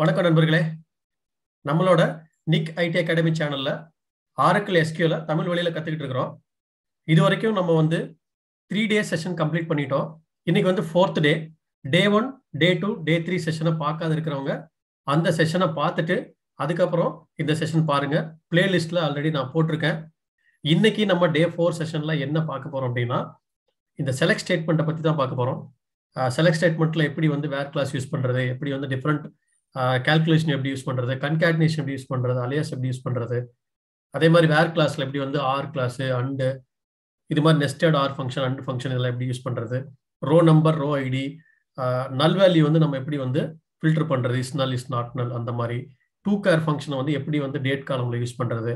வணக்கம் நண்பர்களே நம்மளோட Nick IT Academy Channeler Oracle SQL Tamil Valley கத்துக்கிட்டு இருக்கோம் இது வரைக்கும் நம்ம வந்து 3 day session complete பண்ணிட்டோம் இன்னைக்கு வந்து 4th day day 1 day 2 day 3 செஷனை பார்க்காத இருக்கறவங்க அந்த செஷனை பார்த்துட்டு அதுக்கு அப்புறம் இந்த செஷன் பாருங்க playlistல ஆல்ரெடி நான் போட்டுருக்கேன் இன்னைக்கு நம்ம day 4 செஷன்ல என்ன பார்க்க போறோம் அப்படினா இந்த select statement பத்தி தான் பார்க்க போறோம் select statementல எப்படி வந்து where class யூஸ் பண்றது எப்படி வந்து different calculation எப்படி யூஸ் பண்றது concatenation எப்படி யூஸ் பண்றது alias எப்படி யூஸ் பண்றது அதே மாதிரி where classல எப்படி வந்து r class and இது மாதிரி nested r function and function இதெல்லாம் எப்படி யூஸ் பண்றது row number row id null value வந்து நம்ம எப்படி வந்து filter பண்றது is not null அந்த மாதிரி toCar function வந்து எப்படி வந்து date columnல யூஸ் பண்றது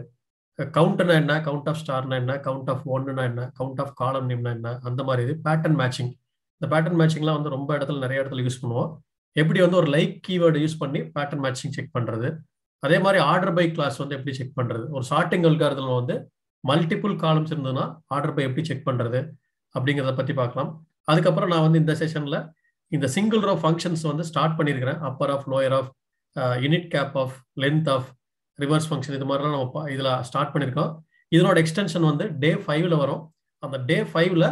count னா என்ன count of star னா என்ன count of one னா என்ன count of column name னா என்ன அந்த மாதிரி pattern matching இந்த pattern matchingலாம் வந்து ரொம்ப இடத்துல நிறைய இடத்துல யூஸ் பண்ணுவோம் எப்படி வந்து ஒரு like keyword யூஸ் பண்ணி pattern matching check பண்றது அதே மாதிரி order by class வந்து எப்படி check பண்றது ஒரு sorting algorithm வந்து multiple columns இருந்தனா order by எப்படி check பண்றது அப்படிங்கறத பத்தி பார்க்கலாம் அதுக்கு அப்புறம் நான் வந்து இந்த செஷன்ல இந்த single row functions வந்து ஸ்டார்ட் பண்ணியிருக்கேன் upper of lower of init cap of length of reverse function இது மாதிரிலாம் நம்ம இதல ஸ்டார்ட் பண்ணிருக்கோம் இதனோட எக்ஸ்டென்ஷன் வந்து day 5ல வரும் அந்த day 5ல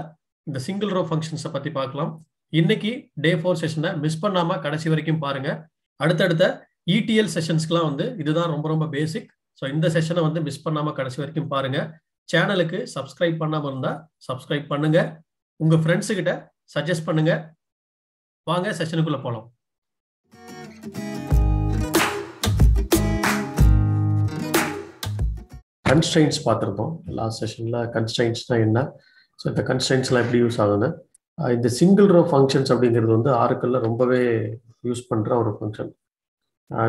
இந்த single row functions பத்தி பார்க்கலாம் இன்னைக்கு டே 4 செஷனை மிஸ் பண்ணாம கடைசி வரைக்கும் பாருங்க அடுத்தடுத்த ETL செஷன்ஸ்க்குலாம் வந்து இதுதான் ரொம்ப ரொம்ப பேசிக் சோ இந்த செஷனை வந்து மிஸ் பண்ணாம கடைசி வரைக்கும் பாருங்க சேனலுக்கு Subscribe பண்ணாம இருந்தா Subscribe பண்ணுங்க உங்க ஃப்ரெண்ட்ஸ் கிட்ட சஜஸ்ட் பண்ணுங்க வாங்க செஷனுக்குள்ள போலாம் constraints பாத்துறோம் லாஸ்ட் செஷன்ல constraintsனா என்ன சோ இந்த constraintsலாம் எப்படி யூஸ் ஆகுது இந்த single row functions அப்படிங்கிறது வந்து ஆர்க்கல்ல ரொம்பவே யூஸ் பண்ற ஒரு ஃபங்க்ஷன்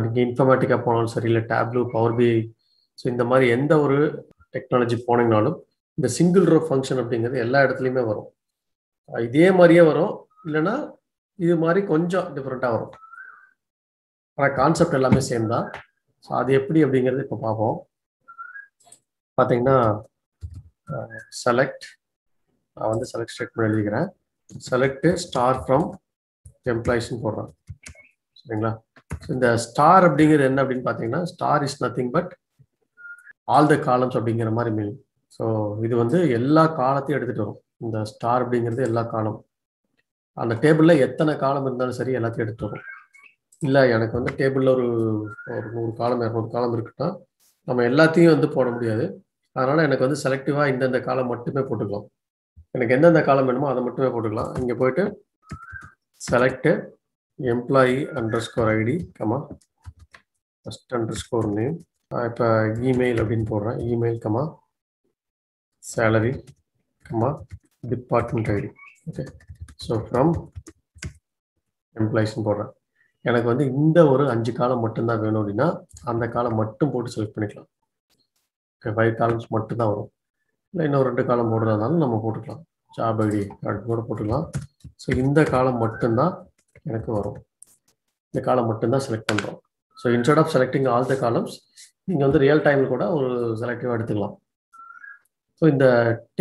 நீங்க இன்ஃபர்மேட்டிக்கா போனாலும் சரி இல்ல டாப்லூ பவர் பி சோ இந்த மாதிரி எந்த ஒரு டெக்னாலஜி போனீங்கனாலும் இந்த single row function அப்படிங்கிறது எல்லா இடத்துலயுமே வரும் இதே மாதிரியே வரும் இல்லனா இது மாதிரி கொஞ்சம் டிஃபரண்டா வரும் ஆனா கான்செப்ட் எல்லாமே சேம் தான் சோ அது எப்படி அப்படிங்கிறது இப்ப பாப்போம் பாத்தீங்கன்னா செலக்ட் நான் வந்து செலக்ட் ஸ்டேட்மென்ட் எழுதிக்கிறேன் select star from employees னு போறோம் சரிங்களா சோ இந்த star அப்படிங்கறது என்ன அப்படினு பாத்தீங்கன்னா star is nothing but all the columns அப்படிங்கற மாதிரி மீனிங் சோ இது வந்து எல்லா காலத்தையும் எடுத்துட்டு வரும் இந்த star அப்படிங்கறது எல்லா காலம் அந்த டேபிள்ல எத்தனை காலம் இருந்தாலும் சரி எல்லாத்தையும் எடுத்துட்டு வரும் இல்ல எனக்கு வந்து டேபிள்ல ஒரு 100 காலம் 200 காலம் இருக்குன்னா நம்ம எல்லாத்தையும் வந்து போட முடியாது அதனால எனக்கு வந்து செலக்டிவா இந்த காலம் மட்டுமே போட்டுக்கலாம் எனக்கு என்னென்ன காலம் வேணுமோ அதை மட்டுமே போட்டுக்கலாம் இங்க போயிட்டு select employee_id, first_name இப்ப email அப்படினு போடுறேன் email, salary, department id. Okay. So from employees போடுறேன் எனக்கு வந்து இந்த ஒரு 5 காலம் மட்டும் தான் வேணும் அப்படினா அந்த காலம் மட்டும் போட்டு செலக்ட் பண்ணிக்கலாம் ஓகே 5 columns மட்டும் தான் வரும் இன்னொரு 2 காலம் போடுறதால நம்ம போட்டுக்கலாம் ஜாப் ஐடி கார்டு கூட போட்டுக்கலாம் சோ இந்த காலம் மட்டும் தான் எனக்கு வரும் இந்த காலம் மட்டும் தான் செலக்ட் பண்றோம் so instead of selecting all the columns நீங்க வந்து ரியல் டைம்ல கூட ஒரு செலக்டிவா எடுத்துக்கலாம் சோ இந்த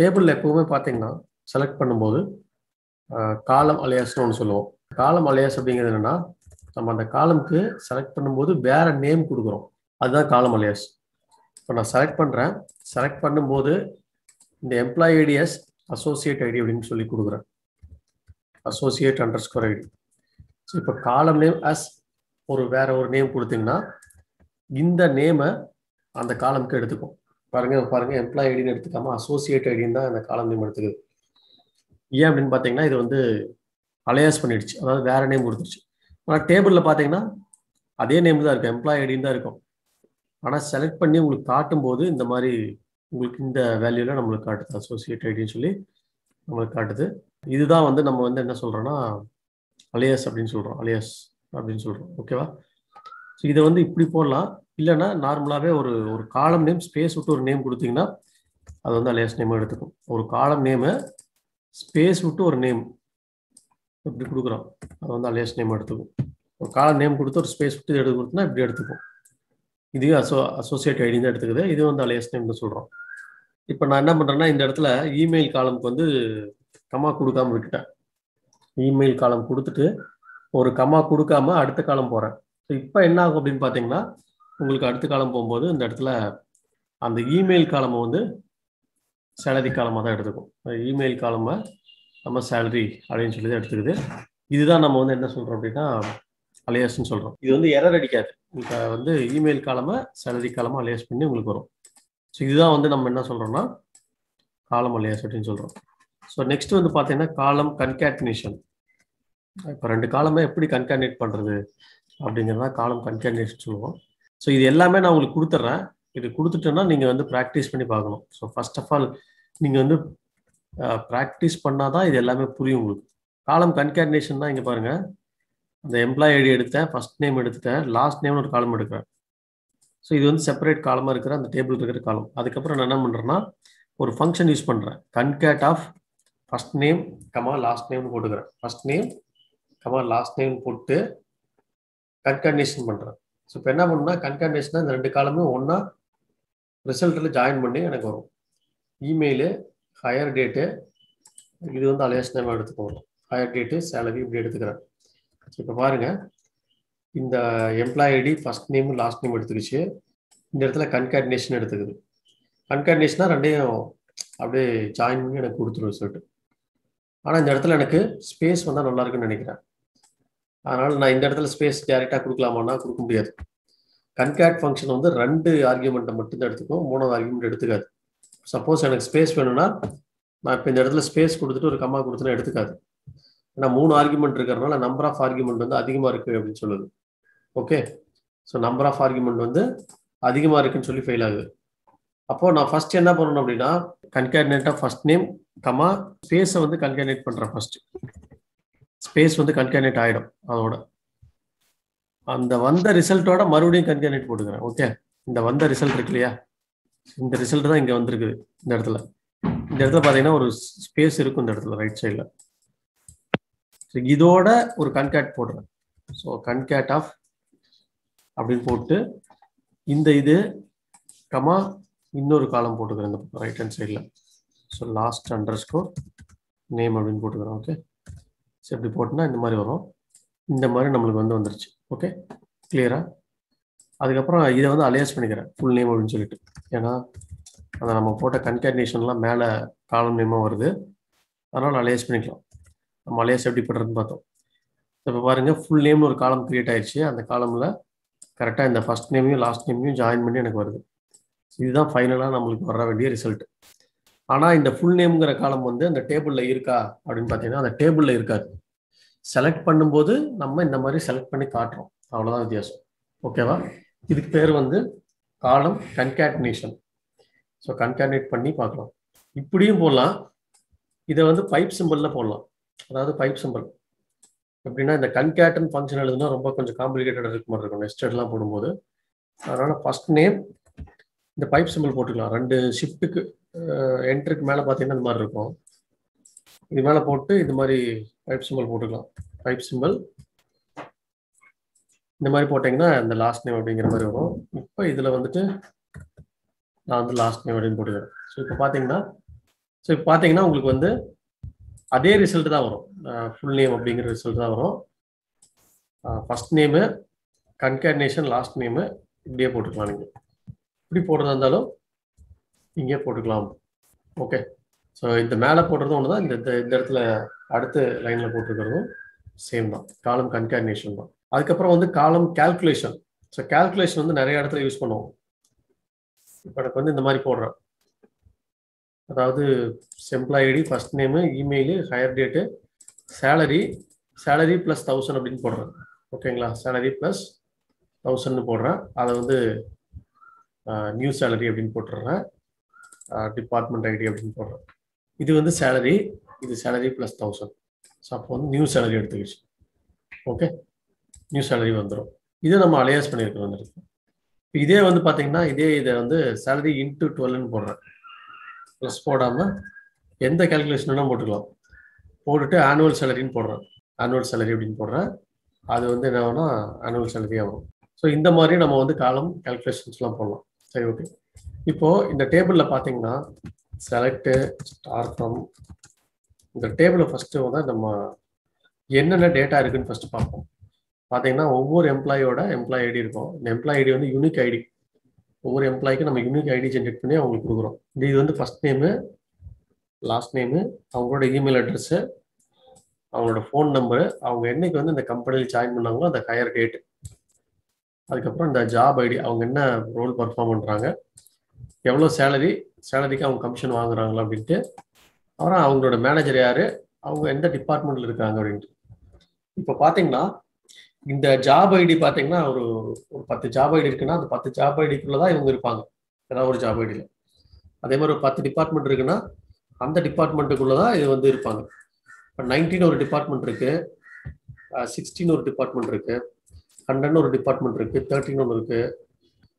டேபிள்ல எப்பவுமே பாத்தீங்கன்னா செலக்ட் பண்ணும்போது காலம் அலியாஸ்னு ஒன்னு சொல்லுவோம் காலம் அலியாஸ் அப்படிங்கிறது என்னன்னா நம்ம அந்த காலம்க்கு செலக்ட் பண்ணும்போது வேற நேம் கொடுக்கிறோம் அதுதான் காலம் அலியாஸ் இப்போ நான் செலக்ட் பண்றேன் செலக்ட் பண்ணும்போது இந்த எம்ப்ளாயி ஐடி அசோசியேட் ஐடி அப்படினு சொல்லி கொடுக்குறேன் associate_id சோ இப்போ காலம் நேம் அஸ் ஒரு வேற ஒரு நேம் கொடுத்தீங்கன்னா இந்த நேமை அந்த காலம்க்கு எடுத்துக்கும் பாருங்க பாருங்க எம்ப்ளாயி ஐடி ன்னு எடுத்துக்காம அசோசியேட் ஐடி தான் அந்த காலம் நேம் எடுத்துக்குது ஏன் அப்படினு பாத்தீங்கன்னா இது வந்து அலையஸ் பண்ணிடுச்சு அதாவது வேற நேம் கொடுத்துச்சு ஆனா டேபிள்ல பாத்தீங்கன்னா அதே நேம் தான் இருக்கு எம்ப்ளாயி ஐடி தான் இருக்கும் ஆனா செலக்ட் பண்ணி உங்களுக்கு காட்டும்போது இந்த மாதிரி உங்களுக்கு இந்த வேல்யூல நமக்கு காட்டுது அசோசியேட் ஐடின்னு சொல்லி நமக்கு காட்டுது இதுதான் வந்து நம்ம வந்து என்ன சொல்றோம்னா அலியாஸ் அப்படினு சொல்றோம் அலியாஸ் அப்படினு சொல்றோம் ஓகேவா சோ இத வந்து இப்படி போடலாம் இல்லனா நார்மலாவே ஒரு காலம் நேம் ஸ்பேஸ் விட்டு ஒரு நேம் கொடுத்தீங்கன்னா அது வந்து அலியாஸ் நேம் எடுத்துக்கும் ஒரு காலம் நேம் ஸ்பேஸ் விட்டு ஒரு நேம் இப்படி கொடுக்கறோம் அது வந்து அலியாஸ் நேம் எடுத்துக்கும் ஒரு காலம் நேம் கொடுத்து ஒரு ஸ்பேஸ் விட்டு எடுத்து கொடுத்தனா இப்படி எடுத்துக்கும் இது அசோசியேட் ஐடி தான் எடுத்துக்குது இது வந்து அலியாஸ் நேம்னு சொல்றோம் இப்போ நான் என்ன பண்றேன்னா இந்த இடத்துல இமெயில் காலம்க்கு வந்து கமா கொடுக்காம விட்டுட்டேன் இமெயில் காலம் கொடுத்துட்டு ஒரு கமா கொடுக்காம அடுத்த காலம் போறேன் So, now what happens is, you go to the column, and the email column is the salary column. The email column is salary arranged. This is what we say alias. This is the error. The email column, salary column alias. So, this is what we say column alias. So, next one is column concatenation. Current column is pretty concatenate. Column concatenation. So, this is எல்லாமே நான் உங்களுக்கு கொடுத்துறேன் இது கொடுத்துட்டேன்னா நீங்க வந்து practice பண்ணி பார்க்கணும் so first of all நீங்க வந்து பிராக்டீஸ் பண்ணாதான் இது எல்லாமே புரியும் உங்களுக்கு காலம் கான்கேட்னேஷன் தான் இங்க பாருங்க அந்த எம்ப்ளாய் ஐடி எடுத்தேன் ஃபர்ஸ்ட் நேம் எடுத்துட்டேன் லாஸ்ட் நேம்ல ஒரு காலம் எடுக்கறேன் சோ இது வந்து செப்பரேட் காலமா இருக்குற அந்த டேபிள் இருக்குற காலம் அதுக்கு அப்புறம் நான் என்ன பண்றேன்னா ஒரு ஃபங்க்ஷன் யூஸ் பண்றேன் concat of first name comma last name னு போட்டுக்கறேன் first name comma last name போட்டு கான்கேட்னேஷன் பண்றேன் So, if you have a concatenation, you can join the result. Email, higher date, this is the alias name. Higher date, salary, date. So, if you have employee ID, first name, last name, you can concatenation. Concatenation is join the result. But if you have a space, you can use it. ஆனால் நான் இந்த இடத்துல space டைரக்டா கொடுக்கலாமான்னா கொடுக்க முடியாது concat function வந்து ரெண்டு argument மட்டும் தான் எடுத்துக்கும் மூணாவது ஆர்கியுமென்ட் எடுத்துக்காது சப்போஸ் எனக்கு ஸ்பேஸ் வேணும்னா நான் இப்ப இந்த இடத்துல ஸ்பேஸ் கொடுத்துட்டு ஒரு கமா கொடுத்தனா எடுத்துக்காது ஏன்னா மூணு ஆர்கியுமென்ட் இருக்கறனால நம்பர் ஆஃப் ஆர்கியுமென்ட் வந்து அதிகமா இருக்கு அப்படி சொல்லுது okay so number of argument வந்து அதிகமா இருக்குன்னு சொல்லி ஃபெயில் ஆகுது அப்போ நான் ஃபர்ஸ்ட் என்ன பண்ணனும் அப்படினா கான்கேட்னேட்டா ஃபர்ஸ்ட் நேம் கமா ஸ்பேஸ் வந்து கான்கேட்னேட் பண்ற first Space with the concatenate item. And the one the result order Marudin concatenate put there. Okay. The one the result clear. The result is given through the Padina or space circum the right side. So Gidoda or concat porter. So concat of Abdin porter in the ide, comma, in the column porter on the right hand side. So last underscore name Abdin porter. Okay. So, if you put this in the mirror, we okay? Clear? That's why we have alias full name. Because we put a concatenation in the column name. That's why we alias. We alias. So, full name or column create and the column correct and the first name, last name, join. This is the final result. But in the full name column, the table is not the table. Select the select the okay, this is the column concatenation. So, concatenate. Now, this is the pipe symbol. That is the pipe symbol. The concatenate function is complicated. First name, the pipe symbol. Shift. Enter மேல பாத்தீங்கன்னா இந்த மாதிரி இருக்கும் இது மேல போட்டு இந்த மாதிரி டைப் சிம்பல் போட்டுக்கலாம் டைப் சிம்பல் இந்த மாதிரி போட்டீங்கன்னா அந்த லாஸ்ட் நேம் அப்படிங்கிற மாதிரி வரும் இப்போ இதுல வந்துட்டு நான் அந்த லாஸ்ட் நேம் அப்படினு போடுறேன் சோ இப்போ பாத்தீங்கன்னா உங்களுக்கு வந்து அதே ரிசல்ட் தான் வரும் ফুল நேம் அப்படிங்கிற ரிசல்ட் தான் வரும் first name concatenation last name இப்படியே போட்டுக்கலாம் நீங்க இப்படி போடுறதா இருந்தாலும் இங்கே போட்டுக்கலாம் ஓகே சோ இந்த மேல போட்றது ஒண்ணு தான் இந்த இடத்துல அடுத்து லைன்ல போட்டுக்கிறது சேம் தான் காலம் கான்கேட்னேஷன் தான் அதுக்கு அப்புறம் வந்து காலம் கால்குலேஷன் சோ கால்குலேஷன் வந்து நிறைய இடத்துல யூஸ் பண்ணுவோம் இப்போ எனக்கு வந்து இந்த மாதிரி போடுறேன் அதாவது employee ID first name email hire date salary salary plus 1000 அப்படி போடுறேன் ஓகேங்களா salary plus 1000 னு போடுறேன் அத வந்து நியூ salary அப்படி போட்டுறேன் department ID this is the salary this is salary plus 1000 so new salary okay new salary vandrom idha nama alias pannirukku vandirukku idhe vandu pathina idhe vandu salary into 12 nu podra plus podama endha calculation na potukalam potutte annual salary nu podra annual salary appdin podra adu vandu enna avana annual salary avum so indha mari nama vandu column calculations la ponnalam seri okay இப்போ இந்த டேபிள்ல பாத்தீங்கன்னா select star from இந்த டேபிள first வந்து நம்ம என்னென்ன data இருக்குன்னு first பார்ப்போம் employee oda employee ID employee ID is unique ID. Over employee we have unique ID generate This is the first name, last name, our email address, our phone number, our end the company join the hire date. The job ID, our role perform salary commission our manager in the department. Now, in the job ID, the job ID. If you have 10 departments, you can department. If you have 19 departments, 16 departments, 100 departments, 13.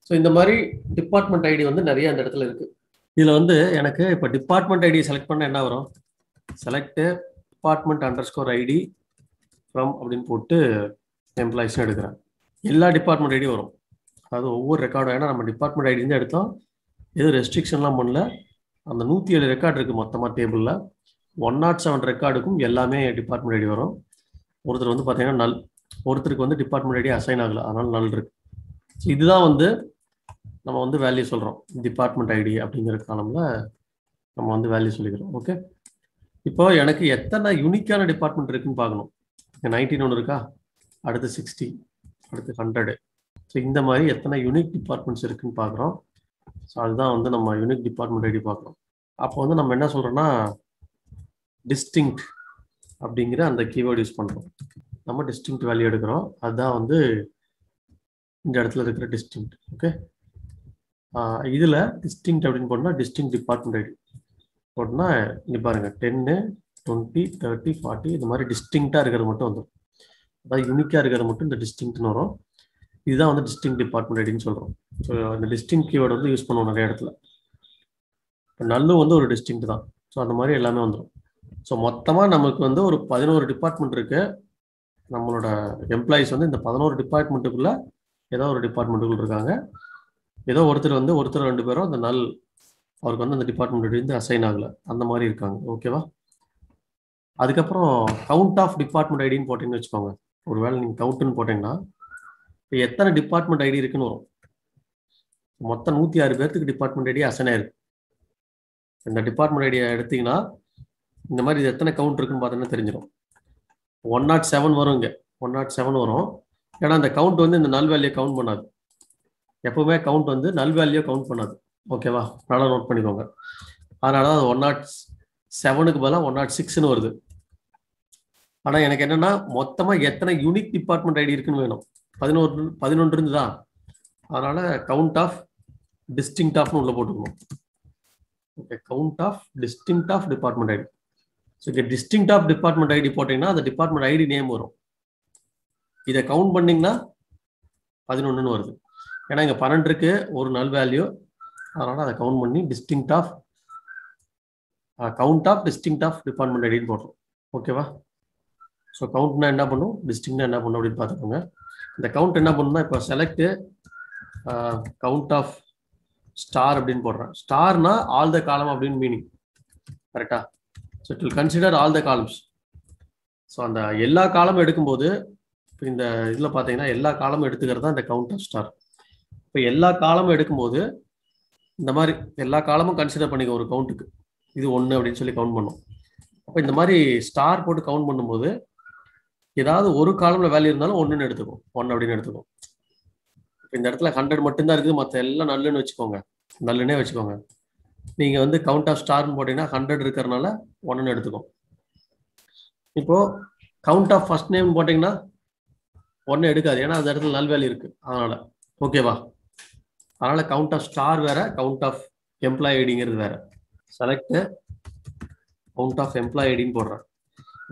So, in the department ID, select department underscore ID from employees. All department ID varum adu over record aina நம்ம department ID inda eduthom edu restriction la pannala andha 107 record irukku mottama table la 107 record ku ellame department ID varum oruther vandu pathina null oruthirukku vandu department ID assign agala adanal null irukku so idha vandu nama vandu value solrom department ID abingra column la nama vandu value solikrom okay ipo enakku ethana unique ana department irukku nu paakanum 19 onnu iruka at the 60, at the 100. So, in the way, unique departments are in the So, that's the unique department ID. Now, distinct. That's the keyword use. We distinct value. That's the distinct. Okay. This distinct department ID. So, 10, 20, 30, 40. This distinct. The unique the distinct noro. This is the distinct department. So, the distinct keyword is used. Nallu is distinct. So, that's the So, we have a department. Employees in the 11 department. Count of department ID. ஒருவேளை நீங்க கவுண்ட்னு போட்டீங்கன்னா இப்ப எத்தனை department ID இருக்குன்னு வரும் மொத்தம் 106 பேருக்கு department ID assign ஆயிருக்கு இந்த டிபார்ட்மென்ட் ஐடி எடுத்தீங்கன்னா இந்த மாதிரி இது எத்தனை கவுண்ட் இருக்குன்னு பார்த்தா தெரிஞ்சிரும் 107 வரும்ங்க 107 வரும் ஏன்னா அந்த கவுண்ட் வந்து இந்த நல் வேல்யூ கவுண்ட் பண்ணாது எப்பவுமே கவுண்ட் வந்து நல் வேல்யூ கவுண்ட் பண்ணாது ஓகேவா நல்லா நோட் பண்ணிக்கோங்க அதனால தான் 107 க்கு பதிலா 106 ன்னு வருது ஆனா எனக்கு என்னன்னா மொத்தமா எத்தனை யூனிக் டிபார்ட்மென்ட் ஐடி இருக்குன்னு வேணும் 11 இருந்துதா அதனால கவுண்ட் ஆஃப் டிஸ்டிங்க்ட் ஆஃப்னு உள்ள போட்டுக்கணும் okay count of distinct of department ID so இந்த டிஸ்டிங்க்ட் ஆஃப் டிபார்ட்மென்ட் ஐடி போட்டீங்கன்னா அந்த டிபார்ட்மென்ட் ஐடி நேம் வரும் இத கவுண்ட் பண்ணீங்கன்னா 11 ன்னு வருது ஏனா இங்க 12 இருக்கு ஒரு நல் வேல்யூ அதனால அத கவுண்ட் பண்ணி distinct of count of distinct of department ஐடின்னு போடுறோம் ஓகேவா So count na enna pannu distinct na enna pannu appdi paathukonga the count enna pannuna ipo select count of star appdin podran star na all the column appdin meaning correct so it will consider all the columns so and ella column edukumbodhu ipo inda idla pathina ella column eduthukiradha the count of star ipo ella column edukumbodhu indha mari ella column consider panninga oru count ku idu 1 appdin solli count pannom appo indha mari star potu count pannumbodhu ஏதாவது ஒரு காலம்ல value இருந்தாலும் 1ன்னு எடுத்துக்கோ 1 அப்படினு எடுத்துக்கோ இந்த இடத்துல 100 மட்டும் தான் இருக்குது மத்த எல்லாம் நல்லன்னு வெச்சுக்கோங்க நல்லனே வெச்சுக்கோங்க நீங்க வந்து கவுண்ட் ஆஃப் ஸ்டார்னு போடினா 100 இருக்கறனால 1ன்னு எடுத்துக்கோ இப்போ கவுண்ட் ஆஃப் ஃபர்ஸ்ட் நேம் போடினா 1 எடுக்காது ஏனா அந்த இடத்துல நல் வேல்யூ இருக்கு அதனால ஓகேவா அதனால கவுண்ட் ஆஃப் ஸ்டார் வேற கவுண்ட் ஆஃப் எம்ப்ளாயி ஐடிங்கிறது வேற செலக்ட் கவுண்ட் ஆஃப் எம்ப்ளாயி ஐடின்னு போடுறேன்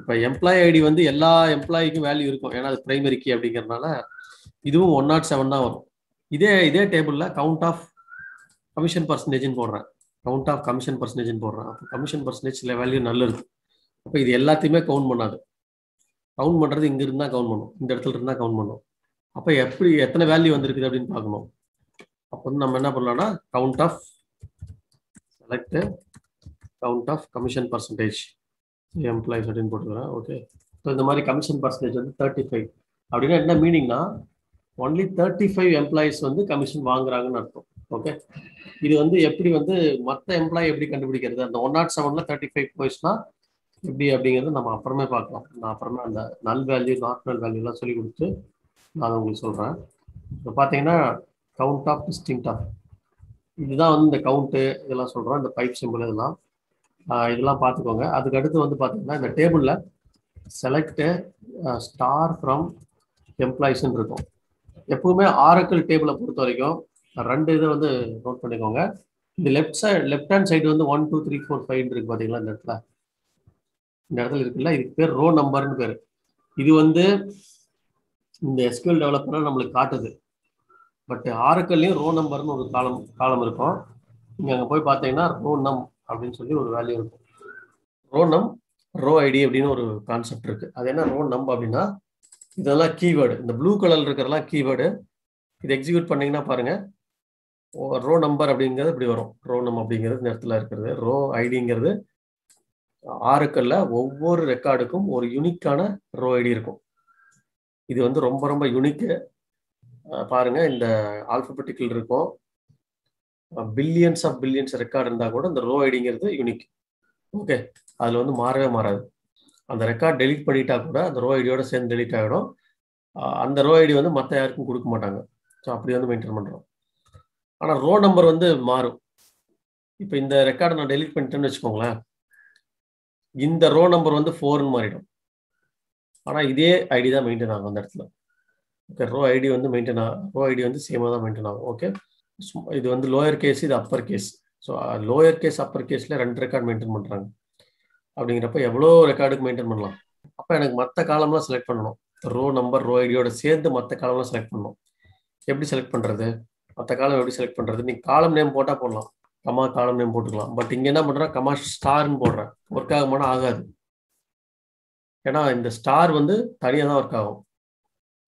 இப்ப எம்ப்ளாயி ஐடி வந்து எல்லா எம்ப்ளாயிக்கும் வேல்யூ இருக்கும் ஏனா அது பிரைமரி கீ அப்படிங்கறனால இதுவும் 107 தான் வரும் இதே டேபிள்ல கவுண்ட் ஆஃப் கமிஷன் % ன்னு போடுறேன் கவுண்ட் ஆஃப் கமிஷன் % ன்னு போடுறேன் அப்ப கமிஷன் % ல வேல்யூ நல்லா இருக்கு அப்ப இது எல்லாத்தையுமே கவுண்ட் பண்ணாது கவுண்ட் பண்றது இங்க இருந்தா கவுண்ட் பண்ணும் இந்த இடத்துல இருந்தா கவுண்ட் பண்ணும் அப்ப எப்படி எத்தனை வேல்யூ வந்திருக்குது அப்படினு பார்க்கணும் அப்போ நம்ம என்ன பண்ணலாம்னா count of select count of commission % Employees are important, okay. So, the commission percentage is 35. அப்படின்னா என்ன மீனிங்னா only 35 எம்ப்ளாயிஸ் வந்து கமிஷன் வாங்குறாங்கன்னு அர்த்தம். ஓகே, இது வந்து எப்படி வந்து மற்ற எம்ப்ளாயி எப்படி கண்டுபிடிக்கிறது, அந்த 107ல 35 போயிடுச்சுன்னா எப்படி அப்படிங்கிறது நம்ம அப்புறமே பார்க்கலாம். நான் அப்புறமே அந்த நல் வேல்யூ நார்மல் வேல்யூலாம் சொல்லி கொடுத்து நான் உங்களுக்கு சொல்கிறேன். இப்போ பார்த்தீங்கன்னா கவுண்ட் ஆஃப் டிஸ்டிங்க்ட் ஆஃப் இதுதான் வந்து இந்த கவுண்ட்டு இதெல்லாம் சொல்கிறோம், இந்த பைப் சிம்பிள் இதெல்லாம் இதெல்லாம் பார்த்துக்கோங்க. அதுக்கடுத்து வந்து பார்த்தீங்கன்னா இந்த டேபிளில் செலக்ட் ஸ்டார் ஃப்ரம் எம்ப்ளாயிஸ்ன்னு இருக்கும். எப்பவுமே ஆரக்கிள் டேபிளை பொறுத்த வரைக்கும் ரெண்டு இதை வந்து நோட் பண்ணிக்கோங்க. இந்த லெஃப்ட் ஹேண்ட் சைடு வந்து 1 2 3 4 5 இருக்கு பார்த்தீங்களா, இந்த இடத்துல இருக்குல்ல, இதுக்கு பேர் ரோ நம்பர்னு பேர். இது வந்து இந்த SQL டெவலப்பராக நம்மளுக்கு காட்டுது. பட் ஆரக்கள்லையும் ரோ நம்பர்னு ஒரு காலம் இருக்கும். நீங்கள் அங்கே போய் பார்த்தீங்கன்னா ரோ நம் அப்படின்னு சொல்லி ஒரு வேல்யூ இருக்கும். ரோ நம் ரோ ஐடி அப்படின்னு ஒரு கான்செப்ட் இருக்கு. அது என்ன ரோ நம் அப்படின்னா இதெல்லாம் கீவேர்டு, இந்த ப்ளூ கலர் இருக்கிறதெல்லாம் கீவேர்டு. இது எக்ஸிக்யூட் பண்ணிங்கன்னா பாருங்கள், ரோ நம்பர் அப்படிங்கிறது இப்படி வரும். ரோ நம் அப்படிங்கிறது இந்த இடத்துல இருக்கிறது, ரோ ஐடிங்கிறது ஆரக்கிளில் ஒவ்வொரு ரெக்கார்டுக்கும் ஒரு யூனிக்கான ரோ ஐடி இருக்கும். இது வந்து ரொம்ப ரொம்ப யூனிக்கு. பாருங்கள், இந்த ஆல்ஃபபெட்டிக்கல் இருக்கும், பில்லியன்ஸ் ஆஃப் பில்லியன்ஸ் ரெக்கார்டு இருந்தால் கூட இந்த ரோ ஐடிங்கிறது யூனிக். ஓகே, அதில் வந்து மாறவே மாறாது. அந்த ரெக்கார்ட் டெலிட் பண்ணிட்டா கூட அந்த ரோ ஐடியோட சேர்ந்து டெலிட் ஆகிடும். அந்த ரோ ஐடி வந்து மற்ற யாருக்கும் கொடுக்க மாட்டாங்க. ஸோ அப்படி வந்து மெயின்டைன் பண்ணுறோம். ஆனால் ரோ நம்பர் வந்து மாறும். இப்போ இந்த ரெக்கார்டை நான் டெலிட் பண்ணிட்டேன்னு வச்சுக்கோங்களேன், இந்த ரோ நம்பர் வந்து 4ன்னு மாறிடும். ஆனால் இதே ஐடி தான் மெயின்டைன் ஆகும் அந்த இடத்துல. ஓகே, ரோ ஐடி வந்து மெயின்டைன் ஆகும், ரோ ஐடி வந்து சேமாக தான் மெயின்டைன் ஆகும். ஓகே, இது வந்து லோயர் கேஸ், இது upper case. So lower case upper கேஸில் 2 ரெக்கார்ட் மெயின்டைன் பண்ணுறாங்க. அப்படிங்கிறப்ப எவ்வளோ ரெக்கார்டுக்கு மெயின்டைன் பண்ணலாம். அப்போ எனக்கு மற்ற காலம்லாம் செலக்ட் பண்ணணும், ரோ நம்பர் ரோ ஐடியோட சேர்ந்து மற்ற காலம்லாம் செலக்ட் பண்ணணும். எப்படி செலக்ட் பண்ணுறது, மற்ற காலம் எப்படி செலக்ட் பண்ணுறது? நீங்கள் காலம் நேம் போட்டால் போடலாம், கமா காலம் நேம் போட்டுக்கலாம். பட் இங்கே என்ன பண்ணுறேன், கமா ஸ்டார்ன்னு போடுறேன். ஒர்க் ஆகுமானா ஆகாது, ஏன்னா இந்த ஸ்டார் வந்து தனியாக தான் ஒர்க் ஆகும்.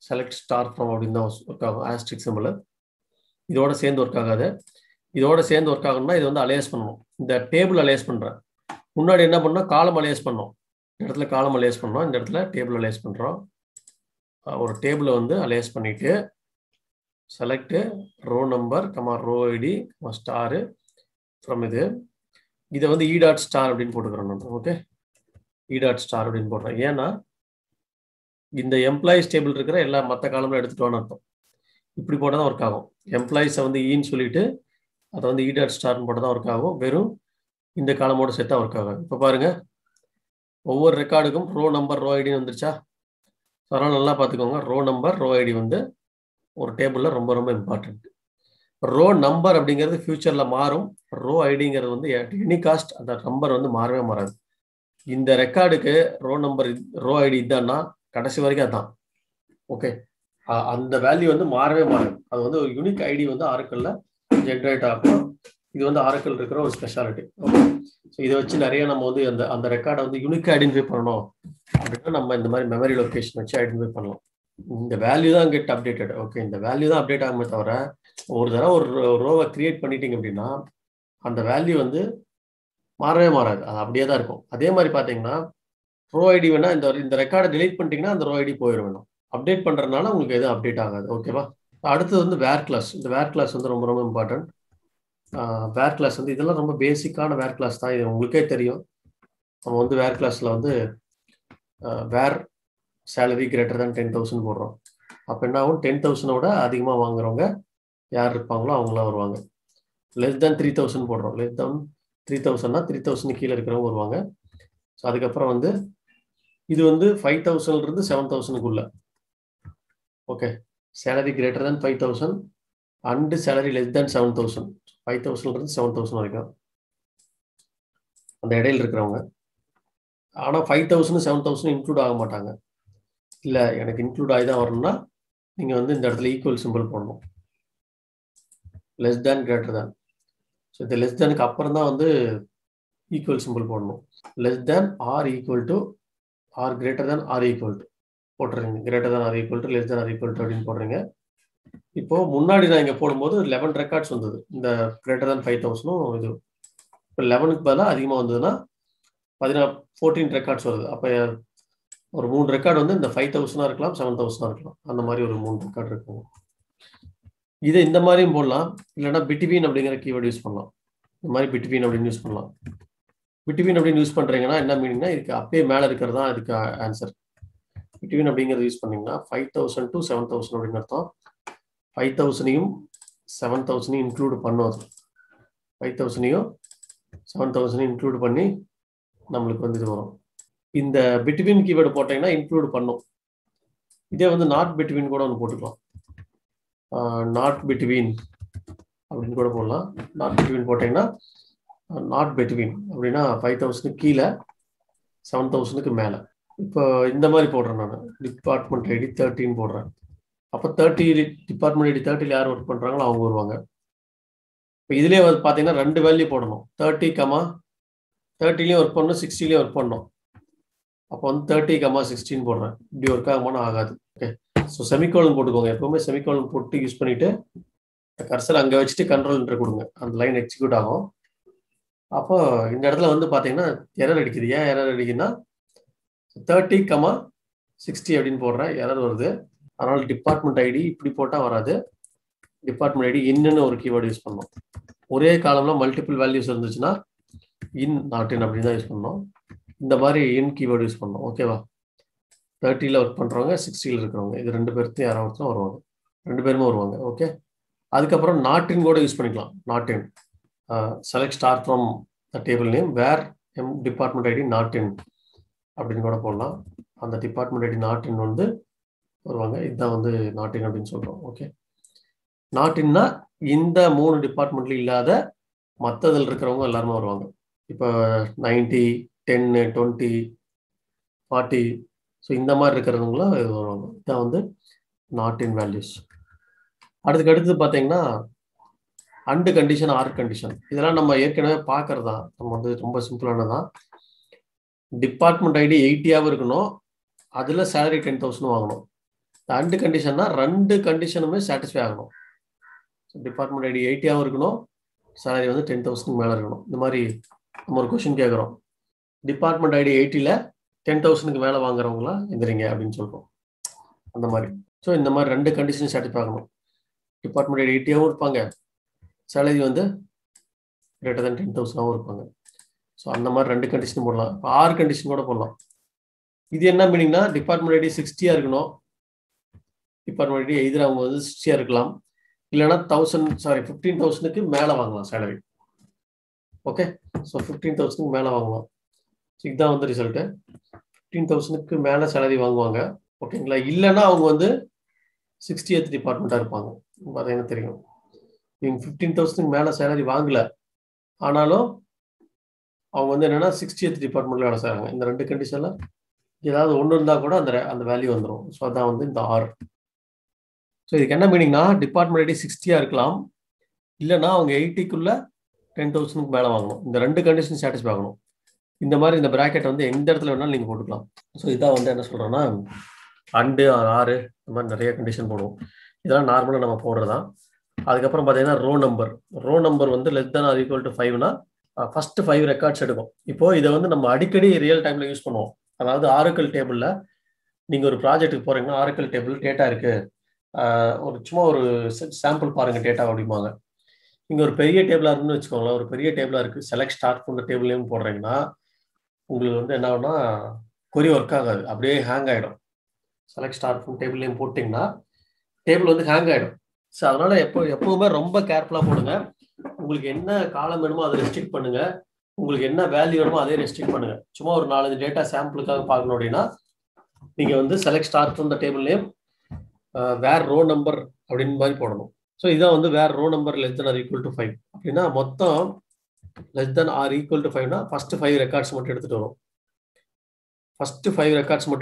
செலக்ட் ஸ்டார் ஃப்ரம் அப்படின்னு தான் ஒர்க் ஆகும். ஆஸ்டிக் சிம்பிள் இதோட சேர்ந்து ஒர்க் ஆகாது. இதோட சேர்ந்து ஒர்க் ஆகணும்னா இது வந்து அலையஸ் பண்ணணும். இந்த டேபிள் அலையஸ் பண்ணுறேன். முன்னாடி என்ன பண்ணோம், காலம் அலையஸ் பண்ணோம். இந்த இடத்துல காலம் அலையஸ் பண்ணோம், இந்த இடத்துல டேபிள் அலையஸ் பண்ணுறோம். ஒரு டேபிளை வந்து அலையஸ் பண்ணிவிட்டு select row number comma row ID comma star from இது இதை வந்து ஈடாட் ஸ்டார் அப்படின்னு போட்டுக்கிறோம் நம்ம. ஓகே, ஈடாட் ஸ்டார் அப்படின்னு போடுறோம். ஏன்னா இந்த எம்ப்ளாயிஸ் டேபிள் இருக்கிற எல்லா மற்ற காலமும் எடுத்துகிட்டோன்னு அர்த்தம். இப்படி போட்டால் தான் ஒர்க் ஆகும். எம்ப்ளாயிஸை வந்து ஈன்னு சொல்லிட்டு அதை வந்து ஈடாட் ஸ்டார்ன்னு போட்டால் தான் ஒர்க் ஆகும். வெறும் இந்த காலமோட சேர்த்தா ஒர்க் ஆகாது. இப்போ பாருங்கள், ஒவ்வொரு ரெக்கார்டுக்கும் ரோ நம்பர் ரோ ஐடின்னு வந்துருச்சா? அதனால் நல்லா பார்த்துக்கோங்க, ரோ நம்பர் ரோ ஐடி வந்து ஒரு டேபிளில் ரொம்ப ரொம்ப இம்பார்ட்டண்ட். ரோ நம்பர் அப்படிங்கிறது ஃபியூச்சரில் மாறும். ரோ ஐடிங்கிறது வந்து எனி காஸ்ட் அந்த நம்பர் வந்து மாறவே மாறாது. இந்த ரெக்கார்டுக்கு ரோ நம்பர் ரோ ஐடி இதுதான்னா கடைசி வரைக்கும் அதுதான். ஓகே, அந்த வேல்யூ வந்து மாறவே மாறும். அது வந்து ஒரு யூனிக் ஐடி வந்து ஆர்கல்ல ஜென்ரேட் ஆகும். இது வந்து ஆரக்கிள் இருக்கிற ஒரு ஸ்பெஷாலிட்டி. ஓகே, ஸோ இதை வச்சு நிறைய நம்ம வந்து அந்த அந்த ரெக்கார்டை வந்து யூனிக்காக ஐடென்டிஃபை பண்ணணும் அப்படின்னா நம்ம இந்த மாதிரி மெமரி லொக்கேஷன் வச்சு ஐடென்டிஃபை பண்ணலாம். இந்த வேல்யூ தான் கெட் அப்டேட்டட். ஓகே, இந்த வேல்யூ தான் அப்டேட் ஆகுமே தவிர, ஒரு தடவை ஒரு ரோவை கிரியேட் பண்ணிட்டீங்க அப்படின்னா அந்த வேல்யூ வந்து மாறவே மாறாது, அது அப்படியே தான் இருக்கும். அதே மாதிரி பார்த்தீங்கன்னா ரோ ஐடி வேணா இந்த ரெக்கார்டை டெலீட் பண்ணிட்டீங்கன்னா அந்த ரோ ஐடி போயிடும். வேணும் அப்டேட் பண்ணுறதுனால உங்களுக்கு எதுவும் அப்டேட் ஆகாது. ஓகேவா, அடுத்தது வந்து வேர் கிளாஸ். இந்த வேர் கிளாஸ் வந்து ரொம்ப ரொம்ப இம்பார்ட்டன்ட். வேர் கிளாஸ் வந்து இதெல்லாம் ரொம்ப பேசிக்கான வேர் கிளாஸ் தான், இது உங்களுக்கே தெரியும். நம்ம வந்து வேர் கிளாஸில் வந்து வேர் சேலரி கிரேட்டர் தான் 10,000 போடுறோம். அப்போ என்ன ஆகும், 10,000ஓட அதிகமாக வாங்குறவங்க யார் இருப்பாங்களோ அவங்களாம் வருவாங்க. லெஸ் தேன் 3,000 போடுறோம், லெஸ் தேன் 3,000னா 3,000 கீழே இருக்கிறவங்க வருவாங்க. ஸோ அதுக்கப்புறம் வந்து இது வந்து 5,000லேருந்து 7,000க்குள்ளே. Okay, salary greater than 5,000 and salary less than 7,000, 5,000லேருந்து 7,000 வரைக்கும் அந்த இடையில் இருக்கிறவங்க. ஆனால் 5,000 7,000 இன்க்ளூட் ஆக மாட்டாங்க. இல்லை, எனக்கு இன்க்ளூட் ஆகி தான் வரணும்னா நீங்கள் வந்து இந்த இடத்துல ஈக்குவல் சிம்பிள் போடணும், less than greater than. So இந்த லெஸ் தேனுக்கு அப்புறம் தான் வந்து ஈக்குவல் சிம்பிள் போடணும். Less than or equal to or greater than or equal to போட்டுறீங்க, greater than or equal to less than or equal to அப்படின்னு போடுறீங்க. இப்போ முன்னாடி நான் இங்கே போடும்போது 11 ரெக்கார்ட்ஸ் வந்தது, இந்த கிரேட்டர் தேன் 5,000 இது. இப்போ 11க்கு பதிலாக அதிகமாக வந்ததுன்னா 14 ரெக்கார்ட்ஸ் வருது. அப்போ ஒரு மூணு ரெக்கார்ட் வந்து இந்த 5000 இருக்கலாம் 7000 இருக்கலாம் அந்த மாதிரி ஒரு மூணு ரெக்கார்ட் இருக்கும் இது இந்த மாதிரியும் போடலாம் இல்லனா between அப்படிங்கற கீவேர்ட் யூஸ் பண்ணலாம் இந்த மாதிரி between அப்படி யூஸ் பண்ணலாம் between அப்படி யூஸ் பண்றீங்கனா என்ன மீனிங்னா இதுக்கு அப்படியே மேல இருக்குறது தான் அதுக்கு ஆன்சர் between அப்படிங்கறது யூஸ் பண்ணீங்கனா 5000 to 7000 அப்படிங்க அர்த்தம் 5000 யும் 7000 யும் இன்க்ளூட் பண்ணுவோம் 5000 யும் 7000 இன்க்ளூட் பண்ணி நமக்கு வந்து வரும் இந்த between keyword போட்டீங்கனா இன்க்ளூட் பண்ணும் இதே வந்து not between கூட வந்து போட்டுக்கலாம் not between அப்படினு கூட போடலாம் not between போட்டீங்கனா not between அப்படினா 5000 க்கு கீழ 7000 க்கு மேல இப்போ இந்த மாதிரி போடுறேன் நான் டிபார்ட்மென்ட் ஐடி 13 போடுறேன் அப்ப 30 டிபார்ட்மென்ட் ஐடி 30 ல யார் வர்க் பண்றாங்களோ அவங்க வருவாங்க இப்போ இதுலயே பாத்தீங்கன்னா ரெண்டு வேல்யூ போடணும் 30 லயே வர்க் பண்ணனும் 60 லயே வர்க் பண்ணனும் அப்போ 30,16 போடுறேன் இப்படி வர்க் ஆகுமானா ஆகாது ஓகே சோ செமிகோலன் போட்டுக்கோங்க எப்பவுமே செமிகோலன் போட்டு யூஸ் பண்ணிட்டு கர்சர் அங்க வச்சிட்டு கண்ட்ரோல் என்டர் கொடுங்க அந்த லைன் எக்ஸிக்யூட் ஆகும் அப்போ இந்த இடத்துல வந்து பாத்தீங்கன்னா எரர் அடிக்குது ஏன் எரர் அடிக்குதுன்னா 30,60 அப்படினு போடுறேன் எரர் வருது அதனால டிபார்ட்மென்ட் ஐடி இப்படி போட்டா வராது டிபார்ட்மென்ட் ஐடி இன்னன்னு ஒரு கீவேர்ட் யூஸ் பண்ணோம் ஒரே காலம்ல மல்டிபிள் வேல்யூஸ் இருந்துச்சுனா இன் நாட் இன் அப்படி தான் யூஸ் பண்ணோம் இந்த மாதிரி in keyword யூஸ் பண்ணோம் ஓகேவா 30 ல வர்க் பண்றவங்க 60 ல இருக்கறவங்க இது ரெண்டு பேர்த்து யாராவது ஒருத்தர் வருவாங்க ரெண்டு பேரும் வருவாங்க ஓகே அதுக்கு அப்புறம் not in கூட யூஸ் பண்ணிக்கலாம் not in select star from the table name where department id not in அப்படினு கூட போடலாம் அந்த department id not in வந்து வருவாங்க இதான் வந்து not in அப்படினு சொல்றோம் ஓகே not in னா இந்த மூணு டிபார்ட்மென்ட்ல இல்லாத மத்ததுல இருக்கறவங்க எல்லாரும் வருவாங்க இப்போ 90 10 20 40 so இந்த மாதிரி இருக்குறவங்கள வரும் இத வந்து not in values அடுத்து அடுத்து பாத்தீங்கன்னா and condition or condition இதெல்லாம் நம்ம ஏற்கனவே பார்க்கறதா நம்ம வந்து ரொம்ப சிம்பிளானதா டிபார்ட்மென்ட் ஐடி 80 ஆவ இருக்கணும் அதுல salary 10000 வாங்கணும் and conditionனா ரெண்டு கண்டிஷனுமே satisfy ஆகணும் so டிபார்ட்மென்ட் ஐடி 80 ஆவ இருக்கணும் salary வந்து 10000 மேல இருக்கணும் இந்த மாதிரி நம்ம ஒரு क्वेश्चन கேக்குறோம் Department ID 80 la 10000 க்கு மேல வாங்குறவங்கள எந்திரீங்க அப்படினு சொல்றோம் அந்த மாதிரி சோ இந்த மாதிரி ரெண்டு கண்டிஷன் சாட்டிஸ்ஃபை பண்ணனும் Department ID 80 ஆவும் இருப்பாங்க salary வந்து greater than 10000 ஆவும் இருப்பாங்க சோ அந்த மாதிரி ரெண்டு கண்டிஷன் போடலாம் ஆர் கண்டிஷன் கூட போடலாம் இது என்ன மீனிங்னா Department ID 60 ஆ இருக்கணும் Department ID either அவங்க வந்து 60 ஆ இருக்கலாம் இல்லனா 15000 க்கு மேல வாங்கலாம் salary ஓகே சோ 15000 க்கு மேல வாங்குவோம் சிக்தா வந்து ரிசல்ட் 15000 க்கு மேல salary வாங்குவாங்க ஓகேங்களா இல்லனா அவங்க வந்து 60th டிபார்ட்மென்ட்டா இருப்பாங்க பாத்தீங்கன்னா தெரியும் இவங்க 15000 க்கு மேல salary வாங்கல ஆனாலும் அவங்க வந்து என்னன்னா 60th டிபார்ட்மென்ட்ல வேலை செய்றாங்க இந்த ரெண்டு கண்டிஷன்ல ஏதாவது ஒன்னு இருந்தா கூட அந்த வேல்யூ வந்துரும் சோ அதான் வந்து இந்த ஆர் சோ இதுக்கு என்ன மீனிங்னா டிபார்ட்மென்ட் ஐடி 60 ஆ இருக்கலாம் இல்லனா அவங்க 80 குள்ள 10000 க்கு மேல வாங்கணும் இந்த ரெண்டு கண்டிஷன் சாட்டிஸ்ஃபை ஆகணும் இந்த மாதிரி இந்த பிராக்கெட் வந்து எந்த இடத்துல வேணாலும் நீங்க போட்டுக்கலாம் சோ இத வந்து என்ன சொல்றேன்னா and or r இந்த மாதிரி நிறைய கண்டிஷன் போடுவோம் இதெல்லாம் நார்மலா நம்ம போடுறதா அதுக்கு அப்புறம் பாத்தீங்கன்னா ரோ நம்பர் வந்து less than or equal to 5 னா ஃபர்ஸ்ட் 5 ரெக்கார்ட்ஸ் எடுக்கும் இப்போ இத வந்து நம்ம அடிக்கடி ரியல் டைம்ல யூஸ் பண்ணுவோம் அதாவது Oracle டேபிள்ல நீங்க ஒரு ப்ராஜெக்ட்டுக்கு போறீங்கன்னா Oracle டேபிள் டேட்டா இருக்கு ஒரு சும்மா ஒரு சாம்பிள் பாருங்க டேட்டா அப்படிமாங்க இங்க ஒரு பெரிய டேபிளா இருக்குன்னு வெச்சுக்கோங்க ஒரு பெரிய டேபிளா இருக்கு select start from the table name போடுறீங்கன்னா உங்களுக்கு வந்து என்ன ஆகும்னா query வர்க் ஆகாது அப்படியே ஹேங் ஆயிடும் select start from table name போடிங்கன்னா டேபிள் வந்து ஹேங் ஆயிடும் சோ அதனால எப்பவுமே ரொம்ப கேர்ஃபுல்லா போடுங்க உங்களுக்கு என்ன காலம் வேணுமோ அதை ரெஸ்ட்ரிக்ட் பண்ணுங்க உங்களுக்கு என்ன வேல்யூ வேணுமோ அதை ரெஸ்ட்ரிக்ட் பண்ணுங்க சும்மா ஒரு 4-5 டேட்டா சாம்பிளுக்காக பார்க்கணும் அப்படினா நீங்க வந்து select start from the table name where row number அப்படின மாதிரி போடணும் சோ இத வந்து where row number less than or equal to 5 அப்படினா மொத்தம் less than or equal to 5 னா ஃபர்ஸ்ட் 5 ரெக்கார்ட்ஸ் மட்டும்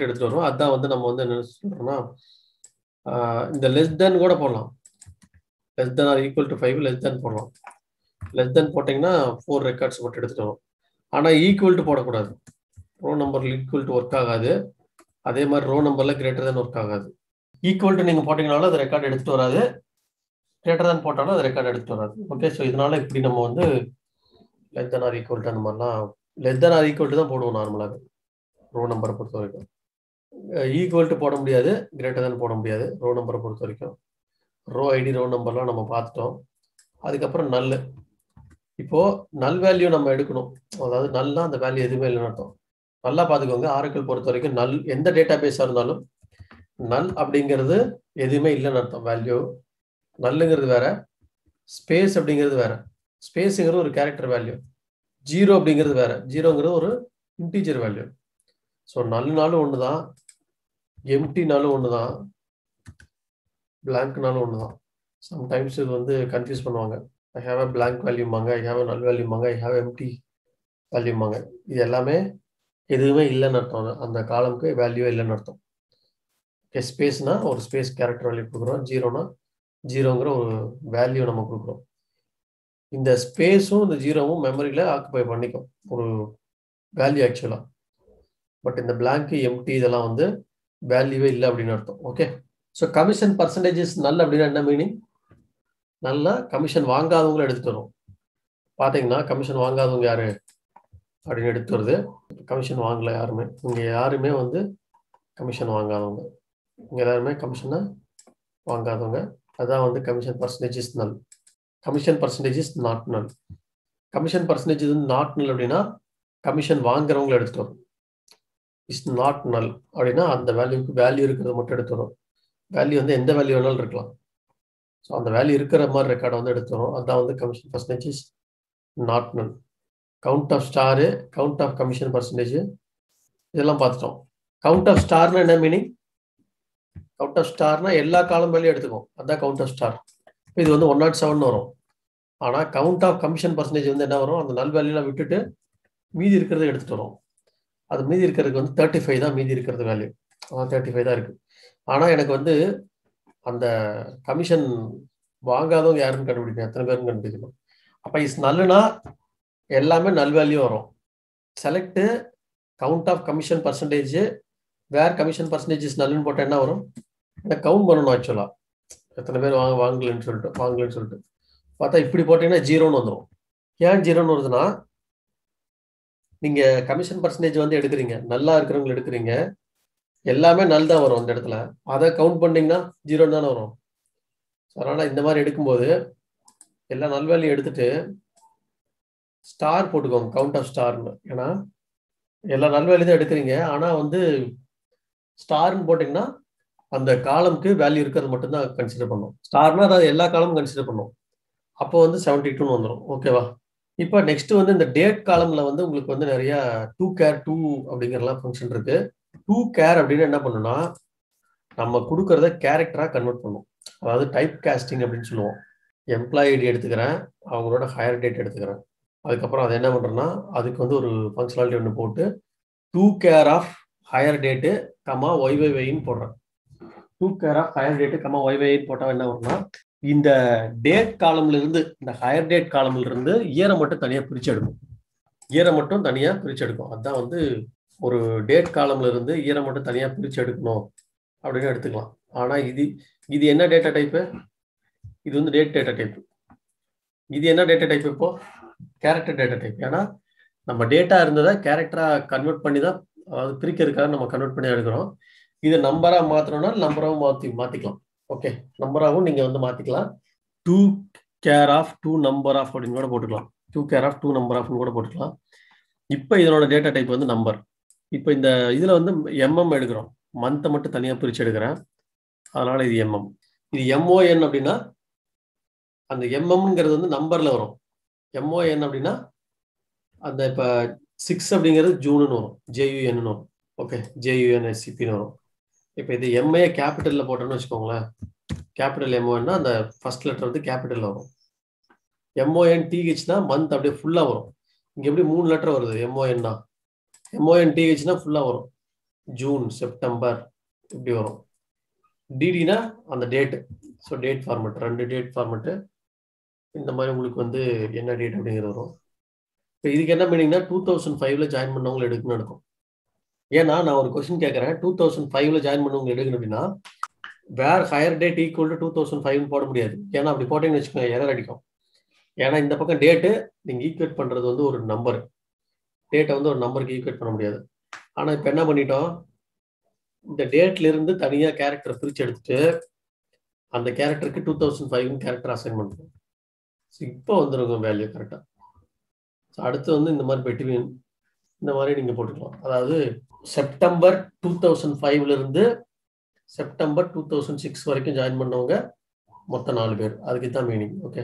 எடுத்துட்டு வரோம் அதான் வந்து நம்ம வந்து என்ன சொல்றோம்னா இந்த less than கூட போடலாம் less than or equal to 5 less than போடலாம் less than போட்டீங்கன்னா 4 ரெக்கார்ட்ஸ் மட்டும் எடுத்துட்டு வரோம் ஆனா equal to போட கூடாது row number equal to work ஆகாது அதே மாதிரி row numberல greater than வர்க் ஆகாது equal to நீங்க போட்டீங்கனால அது ரெக்கார்ட் எடுத்துட்டு வராது greater than போட்டாலும் அது ரெக்கார்ட் எடுத்துட்டு வராது ஓகே சோ இதனால இப்படி நம்ம வந்து less than or equal to அந்த மாதிரிலாம் less than or equal to தான் போடுவோம் நார்மலாக ரோ நம்பரை பொறுத்த வரைக்கும் equal to bottom the greater than bottom the row number of row ID row number on a path to null. Ipo null value number edukuno, or null the value is available. Nulla Padagonga, Oracle Puerto Rican, null in the database or null. Null abdinger the Edime value. Nullinger the vera space abdinger the vera space in a character value. Zero abdinger the vera zero or integer value. So null nalu onda, empty nalu onda, blank nalu onda. Sometimes it will confuse. I have a blank value manga, I have a null value manga, I have empty value manga. Yellame Idume illanarton and the column value illanarton. A space na or space character value program, zero na, zero value namakugro. In the space the zero memory la occupy panico or value actual. But in the blank empty is allowed the value illa. Okay. So commission percentage is null abdinanda meaning. Nalla commission வாங்காதவங்க எடுத்துறோம் பாத்தீங்கன்னா commission வாங்காதவங்க யாரு அப்படி எடுத்துறது commission வாங்கல யாருமே இங்க யாருமே commission வாங்காதவங்க இங்க எல்லாரும் கமிஷனை வாங்காதவங்க அதான் commission percentage is null commission percentage is not null commission percentage is not null அப்படினா கமிஷன் வாங்குறவங்க எடுத்துறோம் is not null அப்படினா அந்த வேல்யூக்கு வேல்யூ இருக்குத மட்டும் எடுத்துறோம் வேல்யூ எந்த வேல்யூ வேணாலும் இருக்கலாம். So on the value irukkaramar record the commission percentage is not null. Count of star, count of commission percentage. Count of star na meaning? Count of star na ella column value eduthukkom. Adha count of star. Idu 107 varum. Ana count of commission percentage enna varum and null value la vittu meedi irukkiradha eduthuttom. Adu meedi irukkiradhukku 35 da meedi irukkiradha value. Ana 35 da irukku. Ana enakku அந்த commission வாங்காதவங்க யாரும் கண்டுபிடிக்கணும் எத்தனை பேரும் கண்டுபிடிக்கணும் அப்ப is நல்னா எல்லாமே null value வரும் select count of commission percentage where commission percentage is நல்னு போட்டா என்ன வரும் அந்த கவுண்ட் பண்ணனும் एक्चुअली எத்தனை பேர் வாங்கலன்னு சொல்லிட்டு பார்த்தா இப்படி போட்டீங்கன்னா 0ன்னு வந்துரும் ஏன் 0ன்னு வருதுன்னா நீங்க கமிஷன் परसेंटेज எடுக்குறீங்க நல்லா இருக்குறவங்க எடுக்குறீங்க எல்லாமே null தான் வரும் அந்த இடத்துல அத கவுண்ட் பண்ணீங்கன்னா 0 தான் வரும் சரானா இந்த மாதிரி எடுக்கும்போது எல்லா null value எடுத்துட்டு ஸ்டார் போட்டுக்கோங்க கவுண்ட் ஆஃப் ஸ்டார்னா ஏனா எல்லா null value தான் எடுக்குறீங்க ஆனா ஸ்டார்னு போட்டீங்கன்னா அந்த காலம்க்கு வேல்யூ இருக்குறது மட்டும் தான் கன்சிடர் பண்ணோம் ஸ்டார்னா அத எல்லா காலமும் கன்சிடர் பண்ணோம் அப்போ 72 ன்னு வந்துரும் ஓகேவா இப்போ நெக்ஸ்ட் இந்த டேட் காலம்ல உங்களுக்கு நிறைய 2 care 2 அப்படிங்கறலாம் ஃபங்க்ஷன் இருக்கு 2care அப்படினா என்ன பண்ணுனா நம்ம கொடுக்கிறத கேரக்டரா கன்வர்ட் பண்ணுவோம் அதாவது டைப் காஸ்டிங் அப்படினு சொல்லுவோம் எம்ப்ளாயி ஐடி எடுத்துக்கறேன் அவங்களோட ஹையர் டேட் எடுத்துக்கறேன் அதுக்கு அப்புறம் அது என்ன பண்றேன்னா அதுக்கு ஒரு ஃபங்ஷனாலிட்டி ஒன்னு போட்டு 2care of higher date, YYY ன்னு போடுறேன் 2care of higher date, YYY போட்டா என்ன வரும்னா இந்த டேட் காலம்ல இருந்து இந்த ஹையர் டேட் காலம்ல இருந்து இயரை மட்டும் தனியா பிரிச்சு எடுக்கும் அதான் ஒரு டேட் காலம்ல இருந்து இயரை மட்டும் தனியா பிரிச்சு எடுக்கணும் அப்படியே எடுத்துக்கலாம் ஆனா இது என்ன டேட்டா டைப் இது டேட் டேட்டா டைப் இது என்ன டேட்டா டைப் இப்போ கேரக்டர் டேட்டா டைப் ஏனா நம்ம டேட்டா இருந்ததை கேரக்டரா கன்வர்ட் பண்ணி தான் அதாவது பிரிக்கிறதுக்காக நம்ம கன்வர்ட் பண்ணி எடுக்கிறோம் இது நம்பரா மாத்தறோம்னா நம்பராவும் மாத்திக்கலாம் ஓகே நம்பராவும் நீங்க மாத்திக்கலாம் 2care of 2 number of அப்படினு கூட போட்டுக்கலாம் 2care of 2 number of னு கூட போட்டுக்கலாம் இப்போ இதனோட டேட்டா டைப் நம்பர் இப்போ இந்த இதுல mm எடுக்கறோம் மந்த் மட்டும் தனியா பிரிச்சு எடுக்கறேன் அதனால இது mm இது mon அப்படினா அந்த mmங்கிறது நம்பர்ல வரும் mon அப்படினா அந்த இப்ப 6 அப்படிங்கிறது ஜூன் னு வரும் jun னு ஓகே jun scp னு வரும் இப்போ இது m ஐ கேபிட்டல்ல போட்டேன்னு வெச்சுக்கோங்களே கேபிட்டல் mon னா அந்த ஃபர்ஸ்ட் லெட்டர் கேபிட்டல்ல வரும் mon th னா மந்த் அப்படியே ஃபுல்லா வரும் இங்க எப்படி மூணு லெட்டர் வருது mon னா MONTH na full varum June September ipdi varum DD na and the date so date format rendu date format indha mari ungalku enna date abingira varum so idhukku enna meaning na 2005 la join pannavanga edukna edukum yena na oru question kekkuren 2005 la join pannavanga edukna appadina where higher date equal to 2005 nu poda mudiyadhu yena apdi potinga vechukonga error adikum yena indha pakkam date neenga equate pandradhu oru number Data on the number equate. But now, the date லிருந்து தனியா character பிரிச்சு எடுத்துட்டு அந்த characterக்கு 2005 character assignment so இப்போ வந்துருங்க value கரெக்ட்டா so அடுத்து வந்து இந்த மாதிரி between இந்த மாதிரி நீங்க போட்டுக்கலாம் அதாவது செப்டம்பர் 2005 ல இருந்து செப்டம்பர் 2006 வரைக்கும் ஜாயின் பண்ணவங்க மொத்த 4 பேர் அதுக்கு தான் மீனிங் ஓகே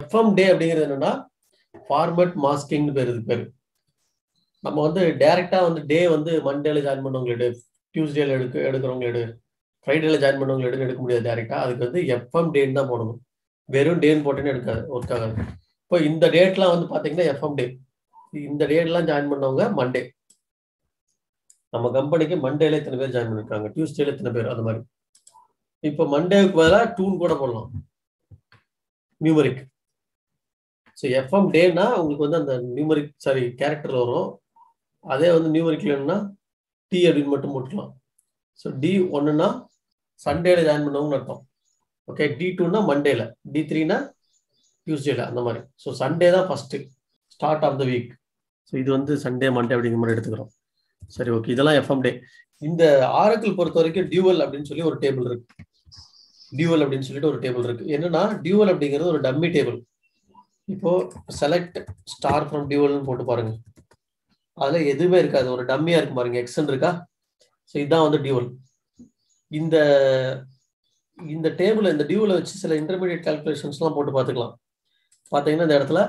confirm day அப்படிங்கிறது என்னன்னா format masking னு பேர் இருக்கு நம்ம வந்து டைரக்டா வந்து டே வந்து மண்டே ல ஜாயின் பண்ணவங்க Tuesday ல எடுக்கறவங்க Friday ல ஜாயின் பண்ணவங்க எடுக்க முடியாது டைரக்டா அதுக்கு வந்து fm day ன்னு தான் போடணும் வெறும் டேன்னு போட்டேனே எடுக்காது ஒர்க் ஆகாது இப்போ இந்த டேட்லாம் வந்து பாத்தீங்கன்னா fm day இந்த டேட்லாம் ஜாயின் பண்ணவங்க மண்டே நம்ம கம்பெனிக்கு மண்டேல இத்தனை பேர் ஜாயின் பண்ணிருக்காங்க டியூஸ்டேல இத்தனை பேர் அந்த மாதிரி இப்போ மண்டேக்கு பதிலா டூன் கூட போடலாம் நியூமரிக் சோ fm டேனா உங்களுக்கு வந்து அந்த நியூமரிக் சாரி கரெக்டர் வரும் அதே வந்து நியூமரிக்லன்னா T அப்படினு மட்டும் போடலாம் சோ D1 னா சண்டேல ஜாயின் பண்ணவங்க அர்த்தம் ஓகே D2 னா மண்டேல D3 னா டியூஸ்டேல அந்த மாதிரி சோ சண்டே தான் first start of the week so இது வந்து சண்டே மண்டே அப்படிங்கிற மாதிரி எடுத்துக்கறோம் சரி ஓகே இதெல்லாம் fm டே இந்த Oracle பொறுத்த வரைக்கும் டுவல் அப்படினு சொல்லி ஒரு டேபிள் இருக்கு டுவல் அப்படினு சொல்லிட்டு ஒரு டேபிள் இருக்கு என்னன்னா டுவல் அப்படிங்கிறது ஒரு டம்மி டேபிள் இப்போ select star from டுவல் னு போட்டு பாருங்க அதுல எதுவே இருக்காது ஒரு டம்மியா இருக்கு பாருங்க எக்ஸன் இருக்கா சோ இதான் வந்து டுவல் இந்த இந்த டேபிள் இந்த டுவல வச்சு சில இன்டர்மீடியேட் கால்குலேஷன்ஸ்லாம் போட்டு பார்த்துக்கலாம் பாத்தீங்கன்னா இந்த இடத்துல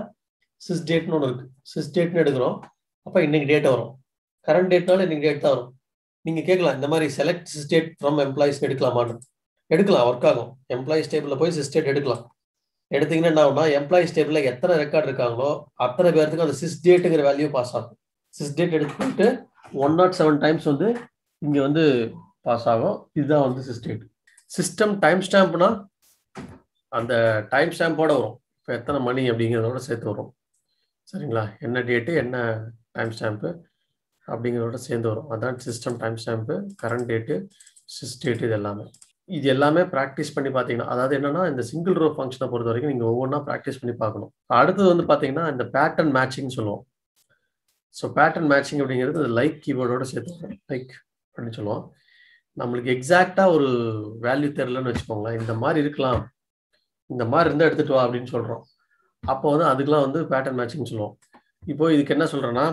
sys date னு ஒன்னு இருக்கு sys date னு எடுக்கறோம் அப்ப இன்னைக்கு டேட் வரும் கரண்ட் டேட்னால இன்னைக்கு டேட் தான் வரும் நீங்க கேக்கலாம் இந்த மாதிரி select sys date from employees எடுக்கலாமான்னு எடுக்கலாம் வர்க் ஆகும் எம்ப்ளாயிஸ் டேபிள்ல போய் sys date எடுக்கலாம் எடுத்தீங்கன்னா என்ன ஆகும்னா எம்ப்ளாயிஸ் டேபிள்ல எத்தனை ரெக்கார்ட் இருக்காங்களோ அத்தனை பேருக்கு அந்த sys dateங்கற வேல்யூ பாஸ் ஆகும் Sys date எடுத்துட்டு 107 டைம்ஸ் வந்து இங்க வந்து பாஸ் ஆகும் இதுதான் வந்து sys date சிஸ்டம் டைம் ஸ்டாம்ப்னா அந்த டைம் ஸ்டாம்போட வரும் இப்போ எத்தனை மணி அப்படிங்கறதோட சேர்த்து வரும் சரிங்களா என்ன டேட் என்ன டைம் ஸ்டாம்ப் அப்படிங்கறதோட சேர்ந்து வரும் அதான் system time stamp current date sys date இது எல்லாமே பிராக்டீஸ் பண்ணி பாத்தீங்கன்னா அதாவது என்னன்னா இந்த சிங்கிள் ரோ ஃபங்க்ஷனை பொறுத்த வரைக்கும் நீங்க ஒவ்வொண்ணா பிராக்டீஸ் பண்ணி பார்க்கணும் அடுத்து வந்து பாத்தீங்கன்னா இந்த பேட்டர்ன் மேட்சிங் சொல்லுவோம் So pattern matching அப்படிங்கிறது லைக் கீவேர்டோட சேர்த்து லைக் அப்படி சொல்லுவோம் நமக்கு எக்ஸாக்ட்டா ஒரு வேல்யூ தெரியலன்னு வெச்சுக்கோங்க இந்த மாதிரி இருக்கலாம் இந்த மாதிரி இருந்தா எடுத்துட்டு வா அப்படினு சொல்றோம் அப்போ வந்து அதுக்குலாம் வந்து pattern matching சொல்லுவோம் இப்போ இதுக்கு என்ன சொல்றேன்னா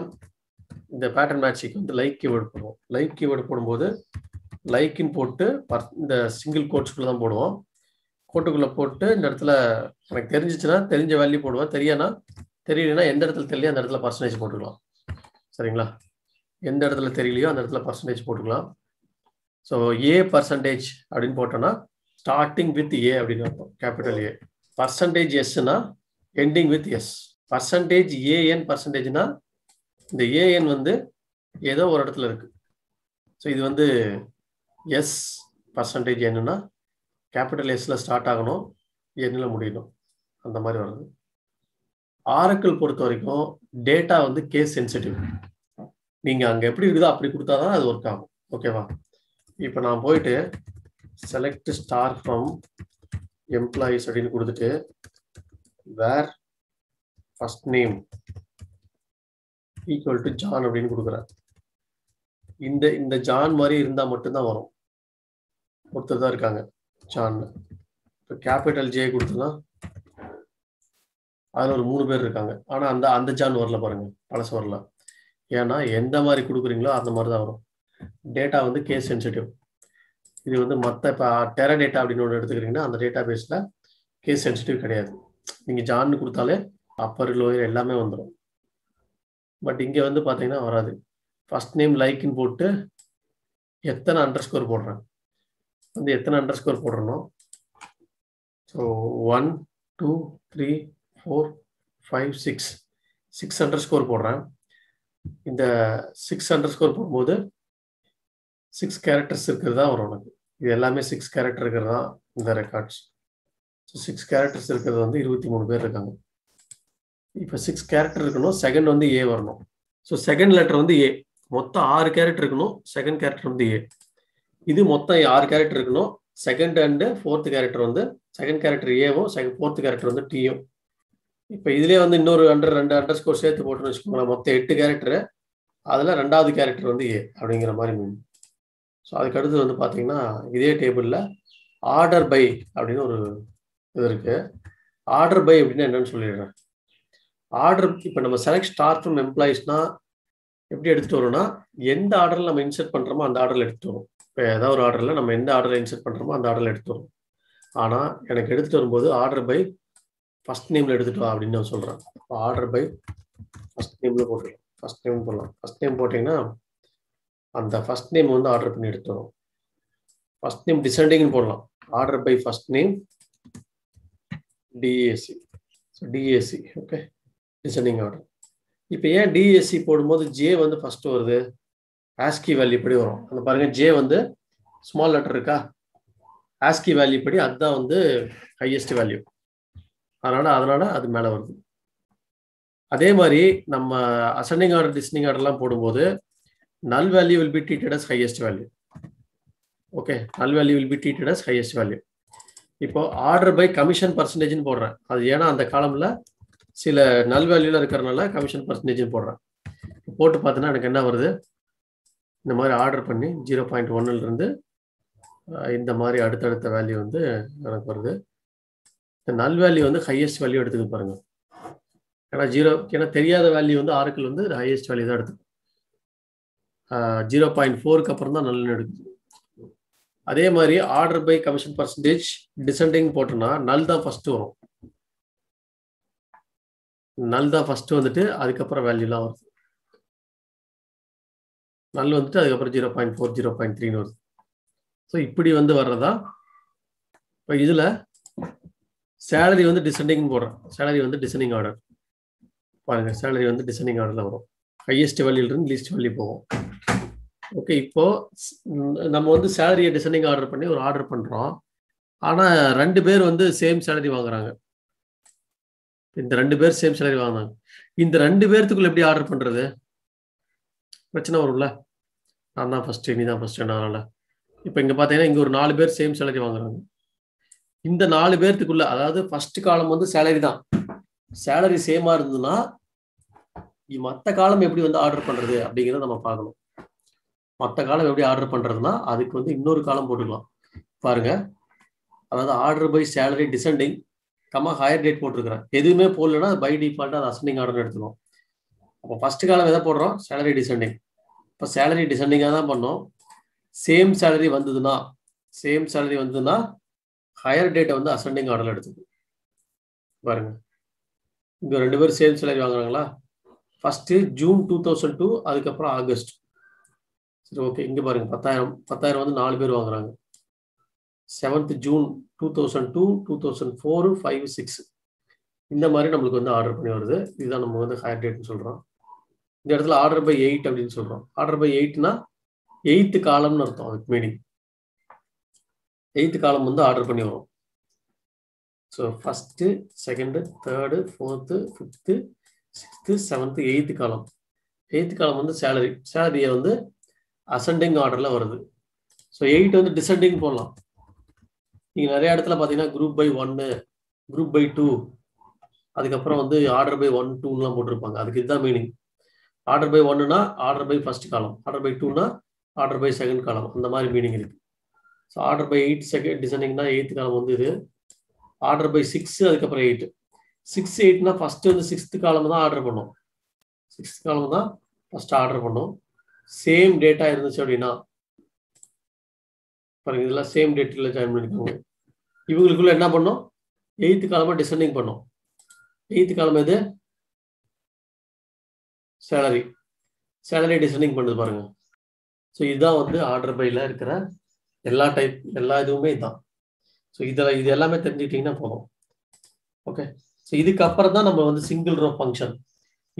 இந்த pattern matching வந்து லைக் கீவேர்ட் போடுவோம் லைக் கீவேர்ட் போடும்போது லைக் இன் போட்டு இந்த சிங்கிள் கோட்ஸ்க்குள்ள தான் போடுவோம் கோட்டுக்குள்ள போட்டு இந்த இடத்துல எனக்கு தெரிஞ்சிச்சுனா தெரிஞ்ச வேல்யூ போடுவோம் தெரியானா தெரியலனா எந்த இடத்துல தெரியல அந்த இடத்துல % போட்டுடலாம் சரிங்களா எந்த இடத்துல தெரியலையோ அந்த இடத்துல % போட்டுக்கலாம் சோ a % அப்படினு போட்டோம்னா ஸ்டார்டிங் வித் a அப்படினு அர்த்தம் கேபிடல் a % s னா எண்டிங் வித் s % an % னா இந்த an வந்து ஏதோ ஒரு இடத்துல இருக்கு சோ இது வந்து s % n னா கேபிடல் s ல ஸ்டார்ட் ஆகணும் n ல முடியணும் அந்த மாதிரி வருது Oracle பொறுத்த வரைக்கும் டேட்டா வந்து கேஸ் சென்சிட்டிவ் நீங்க அங்க எப்படி இருக்குதோ அப்படி கொடுத்தா தான் அது வர்க் ஆகும் ஓகேவா இப்போ நான் போயிட்டு select star from employees அப்படினு கொடுத்துட்டு where first name equal to john அப்படினு கொடுக்கறேன் இந்த இந்த john மாதிரி இருந்தா மட்டும் தான் வரும் ஒருத்தர் தான் இருக்காங்க john இப்போ கேபிடல் J கொடுத்தனா அதுல ஒரு 3 பேர் இருக்காங்க ஆனா அந்த அந்த ஜான் வரல பாருங்க பலச வரல ஏனா எந்த மாதிரி குடுக்குறீங்களோ அந்த மாதிரி தான் வரும் டேட்டா வந்து கேஸ் சென்சிட்டிவ் இது வந்து மத்த டெரா டேட்டா அப்படினோட எடுத்துக்கிறீங்கன்னா அந்த டேட்டாபேஸ்ல கேஸ் சென்சிட்டிவ் கிடையாது நீங்க ஜான் கொடுத்தாலே அப்பர் லோயர் எல்லாமே வந்துரும் பட் இங்க வந்து பாத்தீங்கன்னா வராது first name like ன்னு போட்டு எத்தனை அண்டர்ஸ்கோர் போடுறேன் வந்து எத்தனை அண்டர்ஸ்கோர் போடுறனோ சோ 1 2 3 4 5 6 6 underscore போடுறேன் இந்த 6 underscore போடும்போது 6 கேரக்டர்ஸ் இருக்குறதா வரும் உங்களுக்கு இது எல்லாமே 6 கேரக்டர் இருக்குறதா இந்த ரெக்கார்ட்ஸ் சோ 6 கேரக்டர்ஸ் இருக்குது வந்து 23 பேர் இருக்காங்க இப்போ 6 கேரக்டர் இருக்கணும் செகண்ட் வந்து a வரணும் சோ செகண்ட் லெட்டர் வந்து a மொத்தம் 6 கேரக்டர் இருக்கணும் செகண்ட் கேரக்டர் வந்து a இது மொத்தம் 6 கேரக்டர் இருக்கணும் செகண்ட் அண்ட் फोर्थ கேரக்டர் வந்து செகண்ட் கேரக்டர் a ஓ फोर्थ கேரக்டர் வந்து t ஓ இப்போ இதுலயே வந்து இன்னொரு 2 அண்டர்ஸ்கோர் சேர்த்து போட்டு வச்சுக்கோங்க மொத்தம் 8 கேரக்டர் அதுல இரண்டாவது கேரக்டர் வந்து a அப்படிங்கற மாதிரி மீனிங் So அதுக்கு அடுத்து வந்து பாத்தீங்கன்னா இதே டேபிள்ல ஆர்டர் பை அப்படின ஒரு இது இருக்கு. ஆர்டர் பை அப்படினா என்னன்னு சொல்லிடுறேன். ஆர்டர் இப்ப நம்ம செலக்ட் ஸ்டார்ட் फ्रॉम எம்ப்ளாயிஸ்னா எப்படி எடுத்துட்டு வரோம்னா எந்த ஆர்டர்ல நம்ம இன்சர்ட் பண்றோமோ அந்த ஆர்டர்ல எடுத்துட்டு வரோம். இப்ப ஏதாவது ஒரு ஆர்டர்ல நம்ம எந்த ஆர்டர்ல இன்சர்ட் பண்றோமோ அந்த ஆர்டர்ல எடுத்துட்டு வரோம். ஆனா எனக்கு எடுத்துட்டு வரும்போது ஆர்டர் பை ஃபர்ஸ்ட் நேம்ல எடுத்துட்டு வா அப்படினு நான் சொல்றேன். ஆர்டர் பை ஃபர்ஸ்ட் நேம்ல போடுறேன். ஃபர்ஸ்ட் நேம் போடலாம். ஃபர்ஸ்ட் நேம் போட்டீங்கன்னா அந்த ஃபர்ஸ்ட் நேம் வந்து ஆர்டர் பண்ணி எடுத்துறோம். ஃபர்ஸ்ட் நேம் டிசெண்டிங்னு போடலாம். Order by first name DAC. So DAC okay descending order. இப்போ ஏன் DAC போடும்போது J வந்து ஃபர்ஸ்ட் வருது? ASCII வேல்யூ படி வரும். அந்த பாருங்க J வந்து ஸ்மால் லெட்டர் இருக்கா? ASCII வேல்யூ படி அதுதான் வந்து ஹையெஸ்ட் வேல்யூ. அதனால அது மேல வருது. அதே மாதிரி நம்ம அசெண்டிங் ஆர்டர் டிசெண்டிங் ஆர்டர்லாம் போடும்போது null value will be treated as highest value. Okay, null value will be treated as highest value. இப்போ order by commission percentage ன்னு போடுறேன். அது ஏனா அந்த காலம்ல சில null valueல இருக்கறனால commission percentage ன்னு போடுறேன். போட்டு பார்த்தா எனக்கு என்ன வருது? இந்த மாதிரி ஆர்டர் பண்ணி 0.1 ல இருந்து இந்த மாதிரி அடுத்தடுத்த வேல்யூ வந்து எனக்கு வருது. இந்த null value வந்து highest value எடுத்துக்க பாருங்க. ஏனா 0 ஏனா தெரியாத வேல்யூ வந்து Oracle வந்து highest value தான் எடுத்து 0.4 க்கு அப்புறம் தான் null எடுக்குது. அதே மாதிரி order by commission percentage descending போட்டனா null தான் ஃபர்ஸ்ட் வரும். null தான் ஃபர்ஸ்ட் வந்துட்டு அதுக்கு அப்புறம் வேல்யூலாம் வரும். null வந்துட்டு அதுக்கு அப்புறம் 0.4 0.3 ன்னு வரும். சோ இப்படி வந்து வர்றதா. இப்போ இதுல salary வந்து டிசெண்டிங் போடுறோம். salary வந்து டிசெண்டிங் ஆர்டர் பாருங்க. salary வந்து டிசெண்டிங் ஆர்டர்ல வரும். ஹையஸ்ட் வேல்யூல இருந்து லீஸ்ட் வேல்யூ போகும். ஓகே இப்போ நம்ம வந்து சேலரியை டிசைனிங் ஆர்டர் பண்ணி ஒரு ஆர்டர் பண்றோம். ஆனா ரெண்டு பேர் வந்து சேம் சேலரி வாங்குறாங்க. இந்த ரெண்டு பேர் சேம் சேலரி வாங்குறாங்க. இந்த ரெண்டு பேர்த்துக்குள்ள எப்படி ஆர்டர் பண்றது? பிரச்சனை வரும்ல. நான் தான் ஃபர்ஸ்ட் நீ தான் ஃபர்ஸ்ட் அதனால இப்போ இங்க பாத்தீங்கன்னா இங்க ஒரு 4 பேர் சேம் சேலரி வாங்குறாங்க. இந்த 4 பேர்த்துக்குள்ள அதாவது ஃபர்ஸ்ட் காலம் வந்து சேலரி தான். சேலரி சேமா இருந்ததுன்னா மற்ற காலம் எப்படி வந்து ஆர்டர் பண்றது அப்படிங்கிறத நம்ம பார்க்கணும். மற்ற காலம் எப்படி ஆர்டர் பண்றதுன்னா அதுக்கு வந்து இன்னொரு காலம் போட்டுக்கலாம். பாருங்க அதாவது order by salary descending comma hire date போட்டுருக்கிறேன். எதுவுமே போடலன்னா பை டிஃபால்ட்டா அது அசெண்டிங் ஆர்டர் எடுத்துக்கணும். அப்போ ஃபர்ஸ்ட் காலம் எதை போடுறோம்? Salary descending. இப்போ சேலரி டிசெண்டிங்காக தான் பண்ணோம். சேம் சேலரி வந்ததுன்னா ஹையர் டேட்டை வந்து அசெண்டிங் ஆர்டர் எடுத்துக்கணும். பாருங்க இங்கே 2 பேர் சேம் சேலரி வாங்குறாங்களா? ஃபர்ஸ்ட் ஜூன் 2002 அதுக்கப்புறம் ஆகஸ்ட். சரி ஓகே இங்க பாருங்க 10,000 வந்து 4 பேர் வாங்குறாங்க. 7th June 2002 2004 5 6 இந்த மாதிரி நம்மளுக்கு வந்து ஆர்டர் பண்ணி வருது. இதுதான் நம்ம வந்து ஹையர் டேட்னு சொல்றோம். இந்த இடத்துல ஆர்டர் பை 8 அப்படின்னு சொல்றோம். ஆர்டர் பை 8னா 8th காலம்னு அர்த்தம். அதுக்கு மீனிங் 8th காலம் வந்து ஆர்டர் பண்ணி வரும். So 1st 2nd 3rd 4th 5th 6th 7th 8th காலம். 8th காலம் வந்து சேலரியை வந்து அசெண்டிங் ஆர்டர்ல வருது. ஸோ 8 வந்து டிசெண்டிங் போடலாம். நீங்க நிறைய இடத்துல பாத்தீங்கன்னா குரூப் பை 1 குரூப் பை 2 அதுக்கப்புறம் வந்து ஆர்டர் பை 1 2 போட்டிருப்பாங்க. அதுக்கு இதுதான் மீனிங். ஆர்டர் பை 1னா order by first column, order by 2னா ஆர்டர் பை செகண்ட் காலம், அந்த மாதிரி மீனிங் இருக்கு. ஸோ ஆர்டர் பை 8 செகண்ட் டிசெண்டிங்னா 8th காலம் வந்து இது. ஆர்டர் பை 6 அதுக்கப்புறம் 8 6 8னா ஃபர்ஸ்ட் வந்து 6th காலம் தான் ஆர்டர் பண்ணோம். 6th காலம் தான் ஃபர்ஸ்ட் ஆர்டர் பண்ணோம். சேம் டேட்டா இருந்துச்சு அப்படின்னா பாருங்க இதெல்லாம் சேம் டேட்டில் ஜாயின் பண்ணிக்கோங்க. இவங்களுக்குள்ள என்ன பண்ணோம்? 8th காலமா டிசெண்டிங் பண்ணோம். 8th காலம் எது? சேலரி டிசெண்டிங் பண்ணுது பாருங்க. ஸோ இதுதான் வந்து ஆர்டர் பைல இருக்கிற எல்லா இதுவுமே இதுதான். ஸோ இது எல்லாமே தெரிஞ்சுக்கிட்டீங்கன்னா போதும். ஓகே ஸோ இதுக்கப்புறம் தான் நம்ம வந்து சிங்கிள் ரோ ஃபங்க்ஷன்.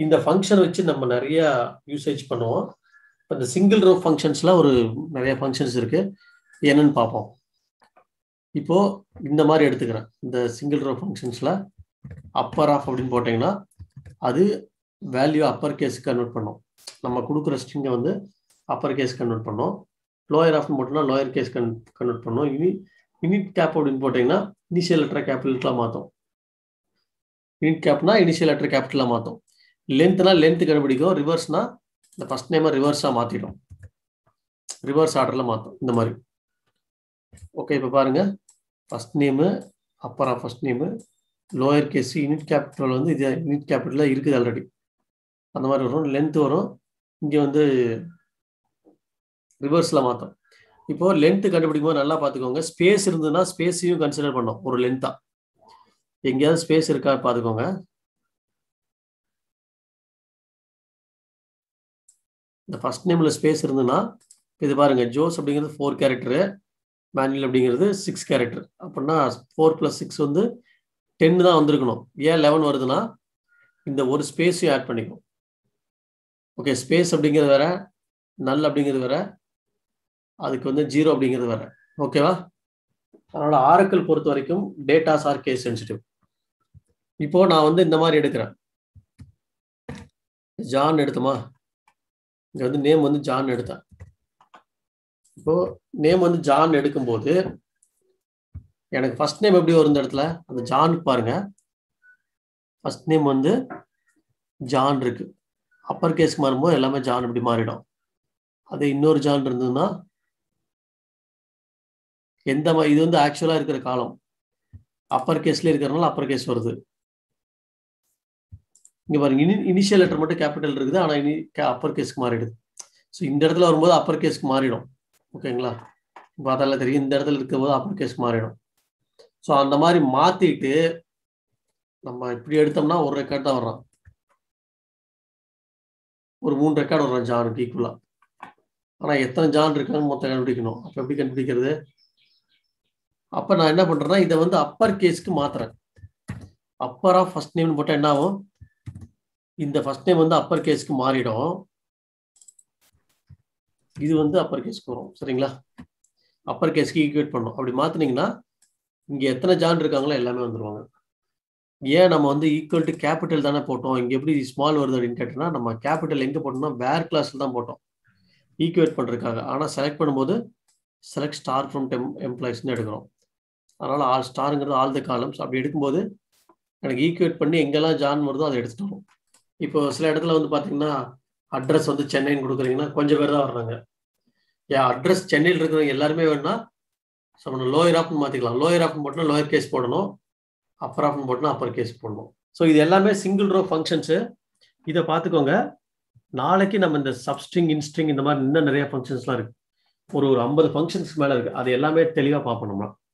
இந்த ஃபங்க்ஷன் வச்சு நம்ம நிறைய யூசேஜ் பண்ணுவோம். இந்த சிங்கிள் ரோ ஃபங்க்ஷன்ஸ்லாம் ஒரு நிறைய ஃபங்க்ஷன்ஸ் இருக்கு. என்னன்னு பார்ப்போம். இப்போ இந்த மாதிரி எடுத்துக்கிறேன். இந்த சிங்கிள் ரோ ஃபங்க்ஷன்ஸ்ல அப்பர் ஆஃப் அப்படின்னு போட்டிங்கன்னா அது வேல்யூ அப்பர் கேஸுக்கு கன்வெர்ட் பண்ணும். நம்ம கொடுக்குற ஸ்ட்ரிங்கை வந்து அப்பர் கேஸ் கன்வெர்ட் பண்ணோம். லோயர் ஆஃப்னு போட்டோம்னா லோயர் கேஸ் கன்வெர்ட் பண்ணோம். யூனிட் கேப் அப்படின்னு போட்டிங்கன்னா இனிஷியல் லெட்டர் கேபிட்டலாக மாற்றும். யூனிட் கேப்னா இனிஷியல் லெட்டர் கேபிட்டலாக மாற்றும். லென்த்னா லென்த்து கண்டுபிடிக்கும். ரிவர்ஸ்னா இந்த ஃபர்ஸ்ட் நேமை ரிவர்ஸாக மாற்றிடும். reverse order la maathum indha mari okay ipo parunga first name upper first name lower case unit capital வந்து இது unit capital la இருக்குது already அந்த மாதிரி வரும் length வரும் இங்க வந்து reverse la maathum இப்போ length கண்டுபிடிக்கும்போது நல்லா பாத்துக்கோங்க space இருந்தனா space யூ கன்சிடர் பண்ணோம் ஒரு length-ஆ எங்கயாவது space இருக்கா பாத்துக்கோங்க The first name la space irundna idu parunga Jose அப்படிங்கிறது 4 character Manuel அப்படிங்கிறது 6 character அப்பனா 4 plus 6 வந்து 10 தான் வந்திருக்கணும் ஏன் 11 வருதுனா இந்த ஒரு ஸ்பேஸ் யூ ஆட் பண்ணிக்கோ ஓகே ஸ்பேஸ் அப்படிங்கிறது வேற null அப்படிங்கிறது வேற அதுக்கு வந்து 0 அப்படிங்கிறது வேற ஓகேவா அதனால Oracle பொறுத்த வரைக்கும் டேட்டாஸ் ஆர் கேஸ் சென்சிட்டிவ் இப்போ நான் வந்து இந்த மாதிரி எடுக்கறேன் ஜான் எடுத்தமா The name on the John Edda. Name on the John Edicumbo there. First name of the John Parga. First name on the John Rick. Uppercase Marmo, Elama John of the Marido. Are they indoor John Randuna? Kendama is on the actual column. Uppercase Lirkernal, uppercase for the Initial letter mode capital and uppercase. So in the uppercase marido. Okay, in the uppercase marido. So on the Mari Mati, my preadam now or record or moon record or a jar equal. And I ethan jar record motorino. If we can figure there. Upper nine up the uppercase matra. Upper of first name but now. In the first name on the uppercase Marido is on the uppercase Koro, Seringla uppercase key equate Pono. Abdimatringla Getana Jandra Gangla Elaman. Yanam on the equal to capital than a photo and every small order in Katana, capital in the Potna, where class than photo. Equate Pondraka, Anna select Ponamode, select star from employees Nedagram. Anala all star in all the columns, updated Mode and equate Pundi Engala Jan Murda, the editor. If you select the address of the Chennai, you can select the address of Chennai. You can select lower case, upper case. So, these are single row functions. If you look at this, we have substring, instring, and functions. There are 50 functions. That's all we have to do.